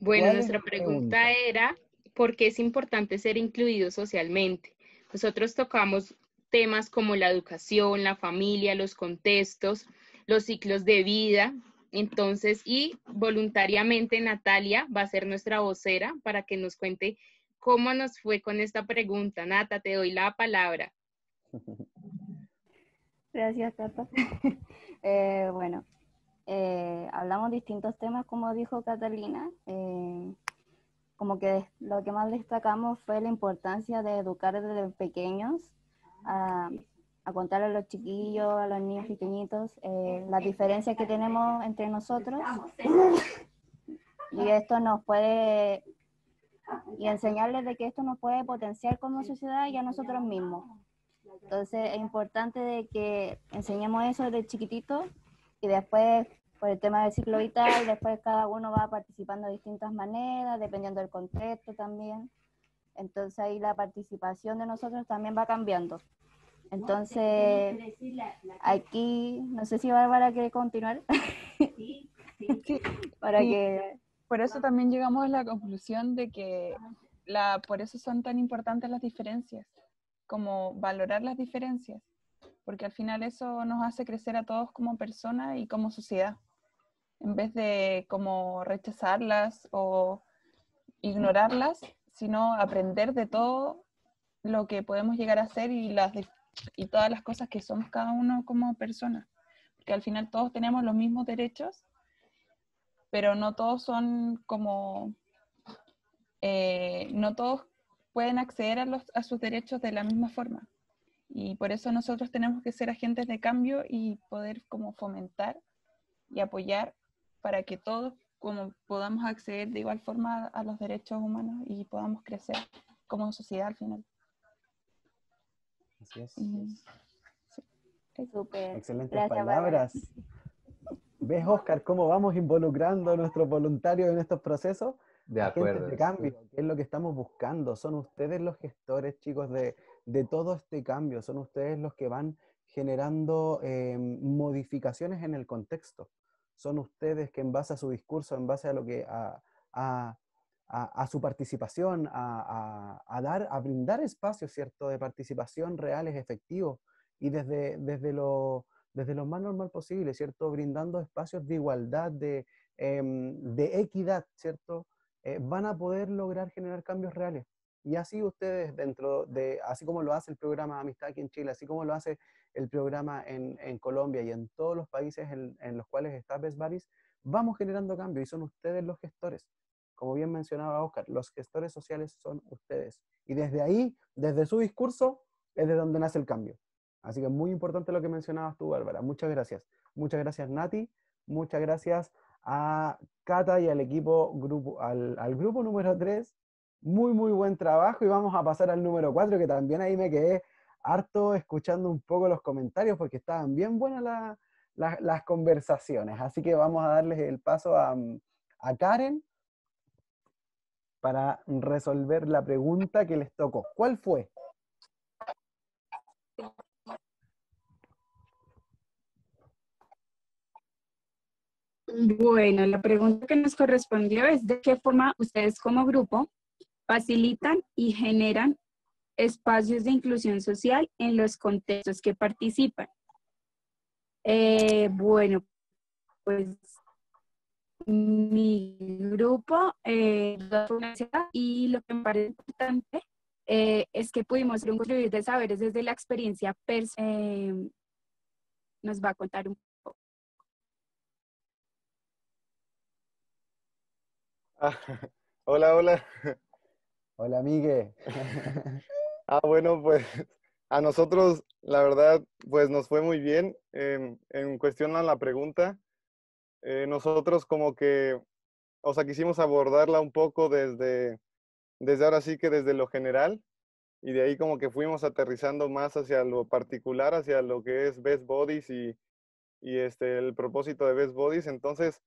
Bueno, nuestra pregunta era, ¿por qué es importante ser incluido socialmente? Nosotros tocamos temas como la educación, la familia, los contextos, los ciclos de vida. Entonces, y voluntariamente Natalia va a ser nuestra vocera para que nos cuente cómo nos fue con esta pregunta. Nata, te doy la palabra. Gracias, Tata. Hablamos distintos temas, como dijo Catalina. Como que lo que más destacamos fue la importancia de educar desde pequeños a contar a los chiquillos, a los niños pequeñitos, las diferencias que tenemos entre nosotros. Y esto nos puede, y enseñarles de que esto nos puede potenciar como sociedad y a nosotros mismos. Entonces es importante de que enseñemos eso de chiquitito y después por el tema del ciclo vital, después cada uno va participando de distintas maneras, dependiendo del contexto también. Entonces ahí la participación de nosotros también va cambiando. Entonces, aquí, no sé si Bárbara quiere continuar. Sí. Para que... Por eso también llegamos a la conclusión de que por eso son tan importantes las diferencias, como valorar las diferencias, porque al final eso nos hace crecer a todos como personas y como sociedad, en vez de como rechazarlas o ignorarlas, sino aprender de todo lo que podemos llegar a hacer y todas las cosas que somos cada uno como persona, porque al final todos tenemos los mismos derechos, pero no todos son como no todos pueden acceder a sus derechos de la misma forma, y por eso nosotros tenemos que ser agentes de cambio y poder como fomentar y apoyar para que todos como podamos acceder de igual forma a los derechos humanos y podamos crecer como sociedad al final. Así es. Sí. Súper. Excelentes palabras. ¿Ves, Óscar, cómo vamos involucrando a nuestros voluntarios en estos procesos? De acuerdo. De cambio, que es lo que estamos buscando. Son ustedes los gestores, chicos, de todo este cambio. Son ustedes los que van generando modificaciones en el contexto. Son ustedes que en base a su discurso, en base a lo que a su participación, a brindar espacios, ¿cierto?, de participación reales, efectivos, y desde lo más normal posible, ¿cierto?, brindando espacios de igualdad, de equidad, ¿cierto?, van a poder lograr generar cambios reales. Y así ustedes, así como lo hace el programa Amistad aquí en Chile, así como lo hace el programa en Colombia y en todos los países en los cuales está Best Buddies, vamos generando cambios y son ustedes los gestores. Como bien mencionaba Óscar, los gestores sociales son ustedes. Y desde ahí, desde su discurso, es de donde nace el cambio. Así que es muy importante lo que mencionabas tú, Bárbara. Muchas gracias. Muchas gracias, Nati. Muchas gracias a Cata y al equipo, al grupo número 3. Muy, muy buen trabajo. Y vamos a pasar al número 4, que también ahí me quedé harto escuchando un poco los comentarios, porque estaban bien buenas las conversaciones. Así que vamos a darles el paso a Karen, para resolver la pregunta que les tocó. ¿Cuál fue? Bueno, la pregunta que nos correspondió es de qué forma ustedes como grupo facilitan y generan espacios de inclusión social en los contextos que participan. Bueno, pues mi grupo y lo que me parece importante es que pudimos construir de saberes desde la experiencia personal. Nos va a contar un poco. Hola. Hola, Miguel. Bueno, pues a nosotros la verdad pues nos fue muy bien en cuestión a la pregunta. Nosotros como que, o sea, quisimos abordarla un poco desde ahora sí que desde lo general, y de ahí como que fuimos aterrizando más hacia lo particular, hacia lo que es Best Buddies y el propósito de Best Buddies. Entonces,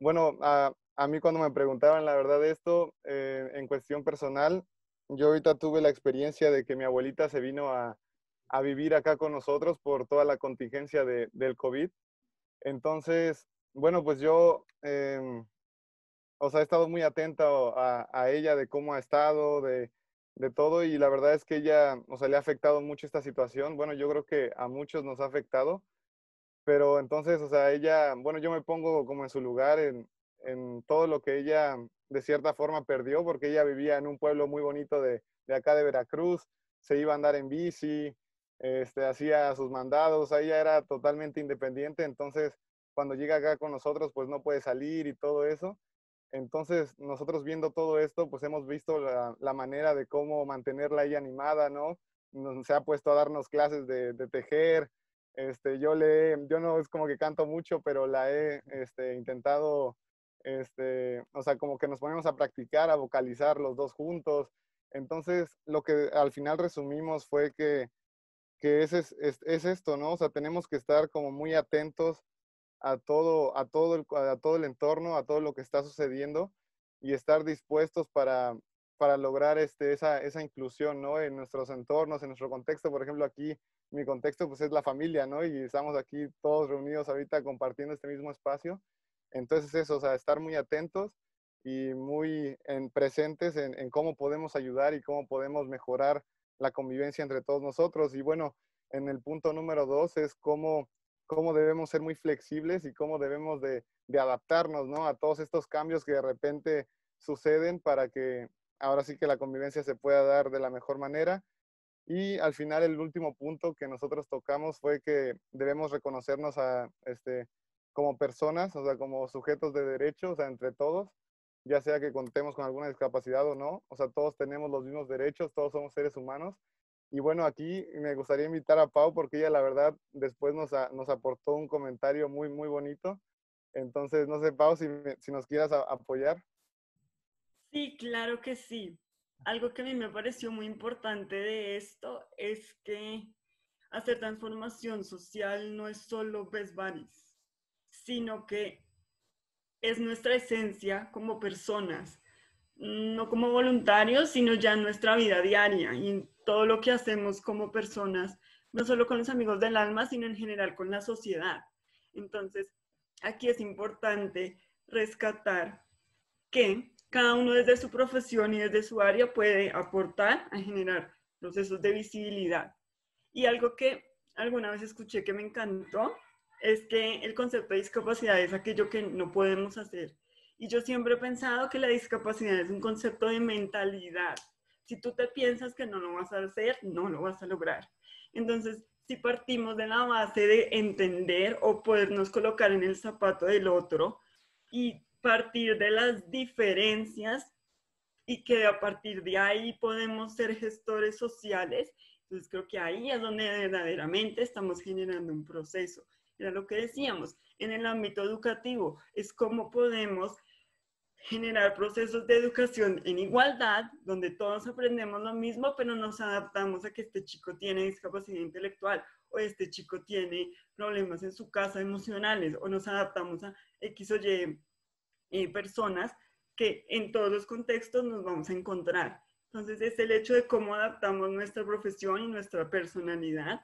bueno, a mí cuando me preguntaban la verdad esto, en cuestión personal, yo ahorita tuve la experiencia de que mi abuelita se vino a vivir acá con nosotros por toda la contingencia del COVID. Entonces, bueno, pues yo, o sea, he estado muy atento a ella, de cómo ha estado, de todo, y la verdad es que ella, o sea, le ha afectado mucho esta situación. Bueno, yo creo que a muchos nos ha afectado, pero entonces, o sea, ella, bueno, yo me pongo como en su lugar, en todo lo que ella, de cierta forma, perdió, porque ella vivía en un pueblo muy bonito de acá de Veracruz, se iba a andar en bici, hacía sus mandados, ella era totalmente independiente, entonces, cuando llega acá con nosotros, pues no puede salir y todo eso. Entonces, nosotros viendo todo esto, pues hemos visto la manera de cómo mantenerla ahí animada, ¿no? Se ha puesto a darnos clases de tejer. Yo no es como que canto mucho, pero la he intentado, o sea, como que nos ponemos a practicar, a vocalizar los dos juntos. Entonces, lo que al final resumimos fue que es esto, ¿no? O sea, tenemos que estar como muy atentos a todo el entorno, a todo lo que está sucediendo, y estar dispuestos para lograr esa inclusión, ¿no? En nuestros entornos, en nuestro contexto. Por ejemplo, aquí mi contexto pues es la familia, ¿no? Y estamos aquí todos reunidos ahorita compartiendo este mismo espacio. Entonces eso, o sea, estar muy atentos y muy presentes en cómo podemos ayudar y cómo podemos mejorar la convivencia entre todos nosotros. Y bueno, en el punto número 2 es cómo debemos ser muy flexibles y cómo debemos de adaptarnos, ¿no? A todos estos cambios que de repente suceden, para que ahora sí que la convivencia se pueda dar de la mejor manera. Y al final el último punto que nosotros tocamos fue que debemos reconocernos como personas, o sea, como sujetos de derechos, o sea, entre todos, ya sea que contemos con alguna discapacidad o no, o sea, todos tenemos los mismos derechos, todos somos seres humanos. Y bueno, aquí me gustaría invitar a Pau, porque ella la verdad después nos aportó un comentario muy, muy bonito. Entonces, no sé, Pau, si nos quieras apoyar. Sí, claro que sí. Algo que a mí me pareció muy importante de esto es que hacer transformación social no es solo Best Buddies, sino que es nuestra esencia como personas, no como voluntarios, sino ya en nuestra vida diaria y todo lo que hacemos como personas, no solo con los amigos del alma, sino en general con la sociedad. Entonces, aquí es importante rescatar que cada uno desde su profesión y desde su área puede aportar a generar procesos de visibilidad. Y algo que alguna vez escuché que me encantó es que el concepto de discapacidad es aquello que no podemos hacer. Y yo siempre he pensado que la discapacidad es un concepto de mentalidad. Si tú te piensas que no lo vas a hacer, no lo vas a lograr. Entonces, si partimos de la base de entender o podernos colocar en el zapato del otro y partir de las diferencias y que a partir de ahí podemos ser gestores sociales, entonces creo que ahí es donde verdaderamente estamos generando un proceso. Era lo que decíamos, en el ámbito educativo, es cómo podemos generar procesos de educación en igualdad, donde todos aprendemos lo mismo, pero nos adaptamos a que este chico tiene discapacidad intelectual, o este chico tiene problemas en su casa emocionales, o nos adaptamos a X o Y personas que en todos los contextos nos vamos a encontrar. Entonces es el hecho de cómo adaptamos nuestra profesión y nuestra personalidad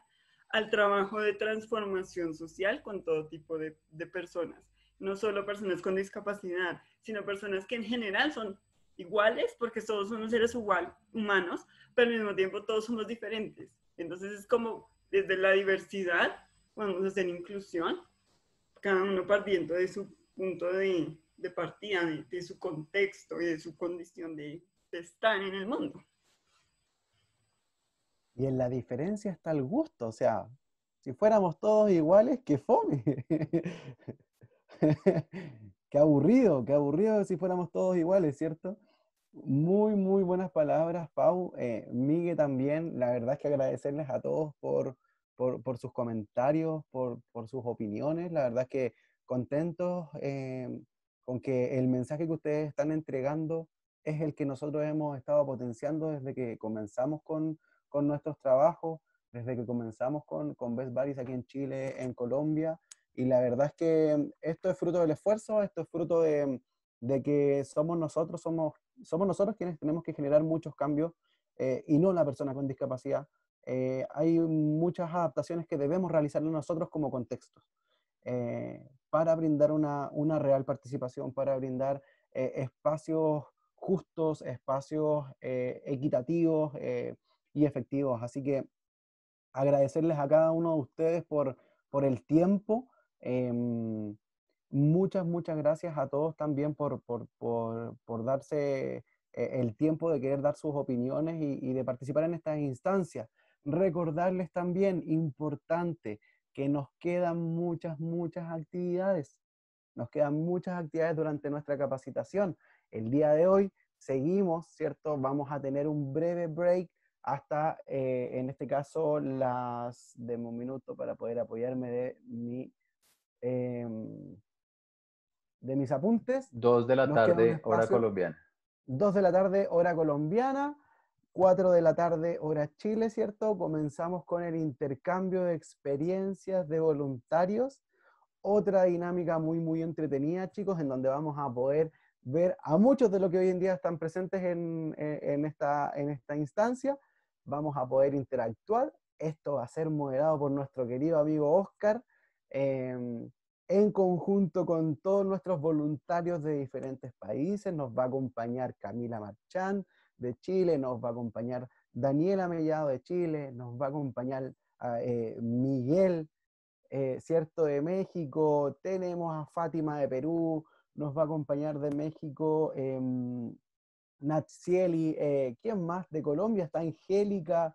al trabajo de transformación social con todo tipo de personas. No solo personas con discapacidad, sino personas que en general son iguales, porque todos somos seres humanos, pero al mismo tiempo todos somos diferentes. Entonces es como desde la diversidad vamos a hacer inclusión, cada uno partiendo de su punto de partida, de su contexto y de su condición de estar en el mundo. Y en la diferencia está el gusto, o sea, si fuéramos todos iguales, ¡qué fome! Qué aburrido si fuéramos todos iguales, ¿cierto? Muy, muy buenas palabras, Pau. Migue también, la verdad es que agradecerles a todos por sus comentarios, por sus opiniones, la verdad es que contentos con que el mensaje que ustedes están entregando es el que nosotros hemos estado potenciando desde que comenzamos con nuestros trabajos, desde que comenzamos con Best Buddies aquí en Chile, en Colombia, y la verdad es que esto es fruto del esfuerzo, esto es fruto de que somos nosotros quienes tenemos que generar muchos cambios, y no la persona con discapacidad. Hay muchas adaptaciones que debemos realizar nosotros como contextos, para brindar una real participación, para brindar espacios justos, espacios equitativos y efectivos. Así que agradecerles a cada uno de ustedes por el tiempo. Muchas gracias a todos también por darse el tiempo de querer dar sus opiniones y de participar en estas instancias. Recordarles también, importante, que nos quedan muchas actividades. Nos quedan muchas actividades durante nuestra capacitación. El día de hoy seguimos, ¿cierto? Vamos a tener un breve break hasta, en este caso, las... Deme un minuto para poder apoyarme de mis apuntes. 2 de la tarde, hora colombiana. 2 de la tarde, hora colombiana. 4 de la tarde, hora Chile, ¿cierto? Comenzamos con el intercambio de experiencias de voluntarios. Otra dinámica muy entretenida, chicos, en donde vamos a poder ver a muchos de los que hoy en día están presentes en esta instancia. Vamos a poder interactuar. Esto va a ser moderado por nuestro querido amigo Óscar, en conjunto con todos nuestros voluntarios de diferentes países. Nos va a acompañar Camila Marchán de Chile, nos va a acompañar Daniela Mellado de Chile, nos va a acompañar Miguel, ¿cierto? De México. Tenemos a Fátima de Perú, nos va a acompañar de México Natsieli, ¿quién más? De Colombia está Angélica,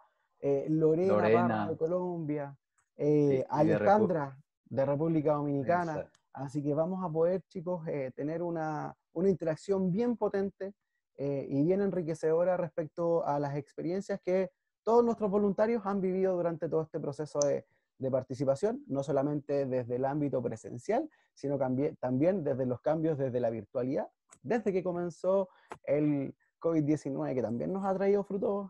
Lorena Barra de Colombia, sí, Alejandra de República Dominicana. Exacto. Así que vamos a poder, chicos, tener una interacción bien potente y bien enriquecedora respecto a las experiencias que todos nuestros voluntarios han vivido durante todo este proceso de participación, no solamente desde el ámbito presencial, sino también desde los cambios desde la virtualidad, desde que comenzó COVID-19, que también nos ha traído frutos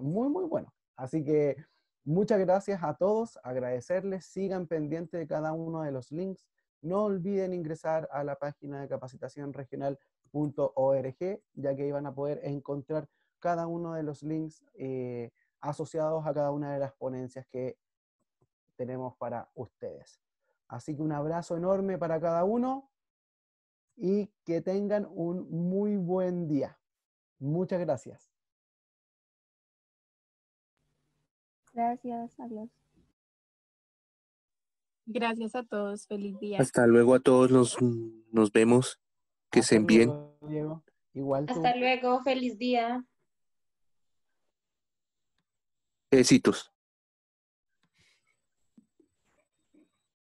muy, muy buenos. Así que muchas gracias a todos, agradecerles, sigan pendientes de cada uno de los links, no olviden ingresar a la página de capacitacionregional.org, ya que ahí van a poder encontrar cada uno de los links asociados a cada una de las ponencias que tenemos para ustedes. Así que un abrazo enorme para cada uno y que tengan un muy buen día. Muchas gracias. Gracias, adiós. Gracias a todos, feliz día. Hasta luego a todos, nos vemos. Que se envíen. Igual tú. Hasta luego, feliz día. Besitos.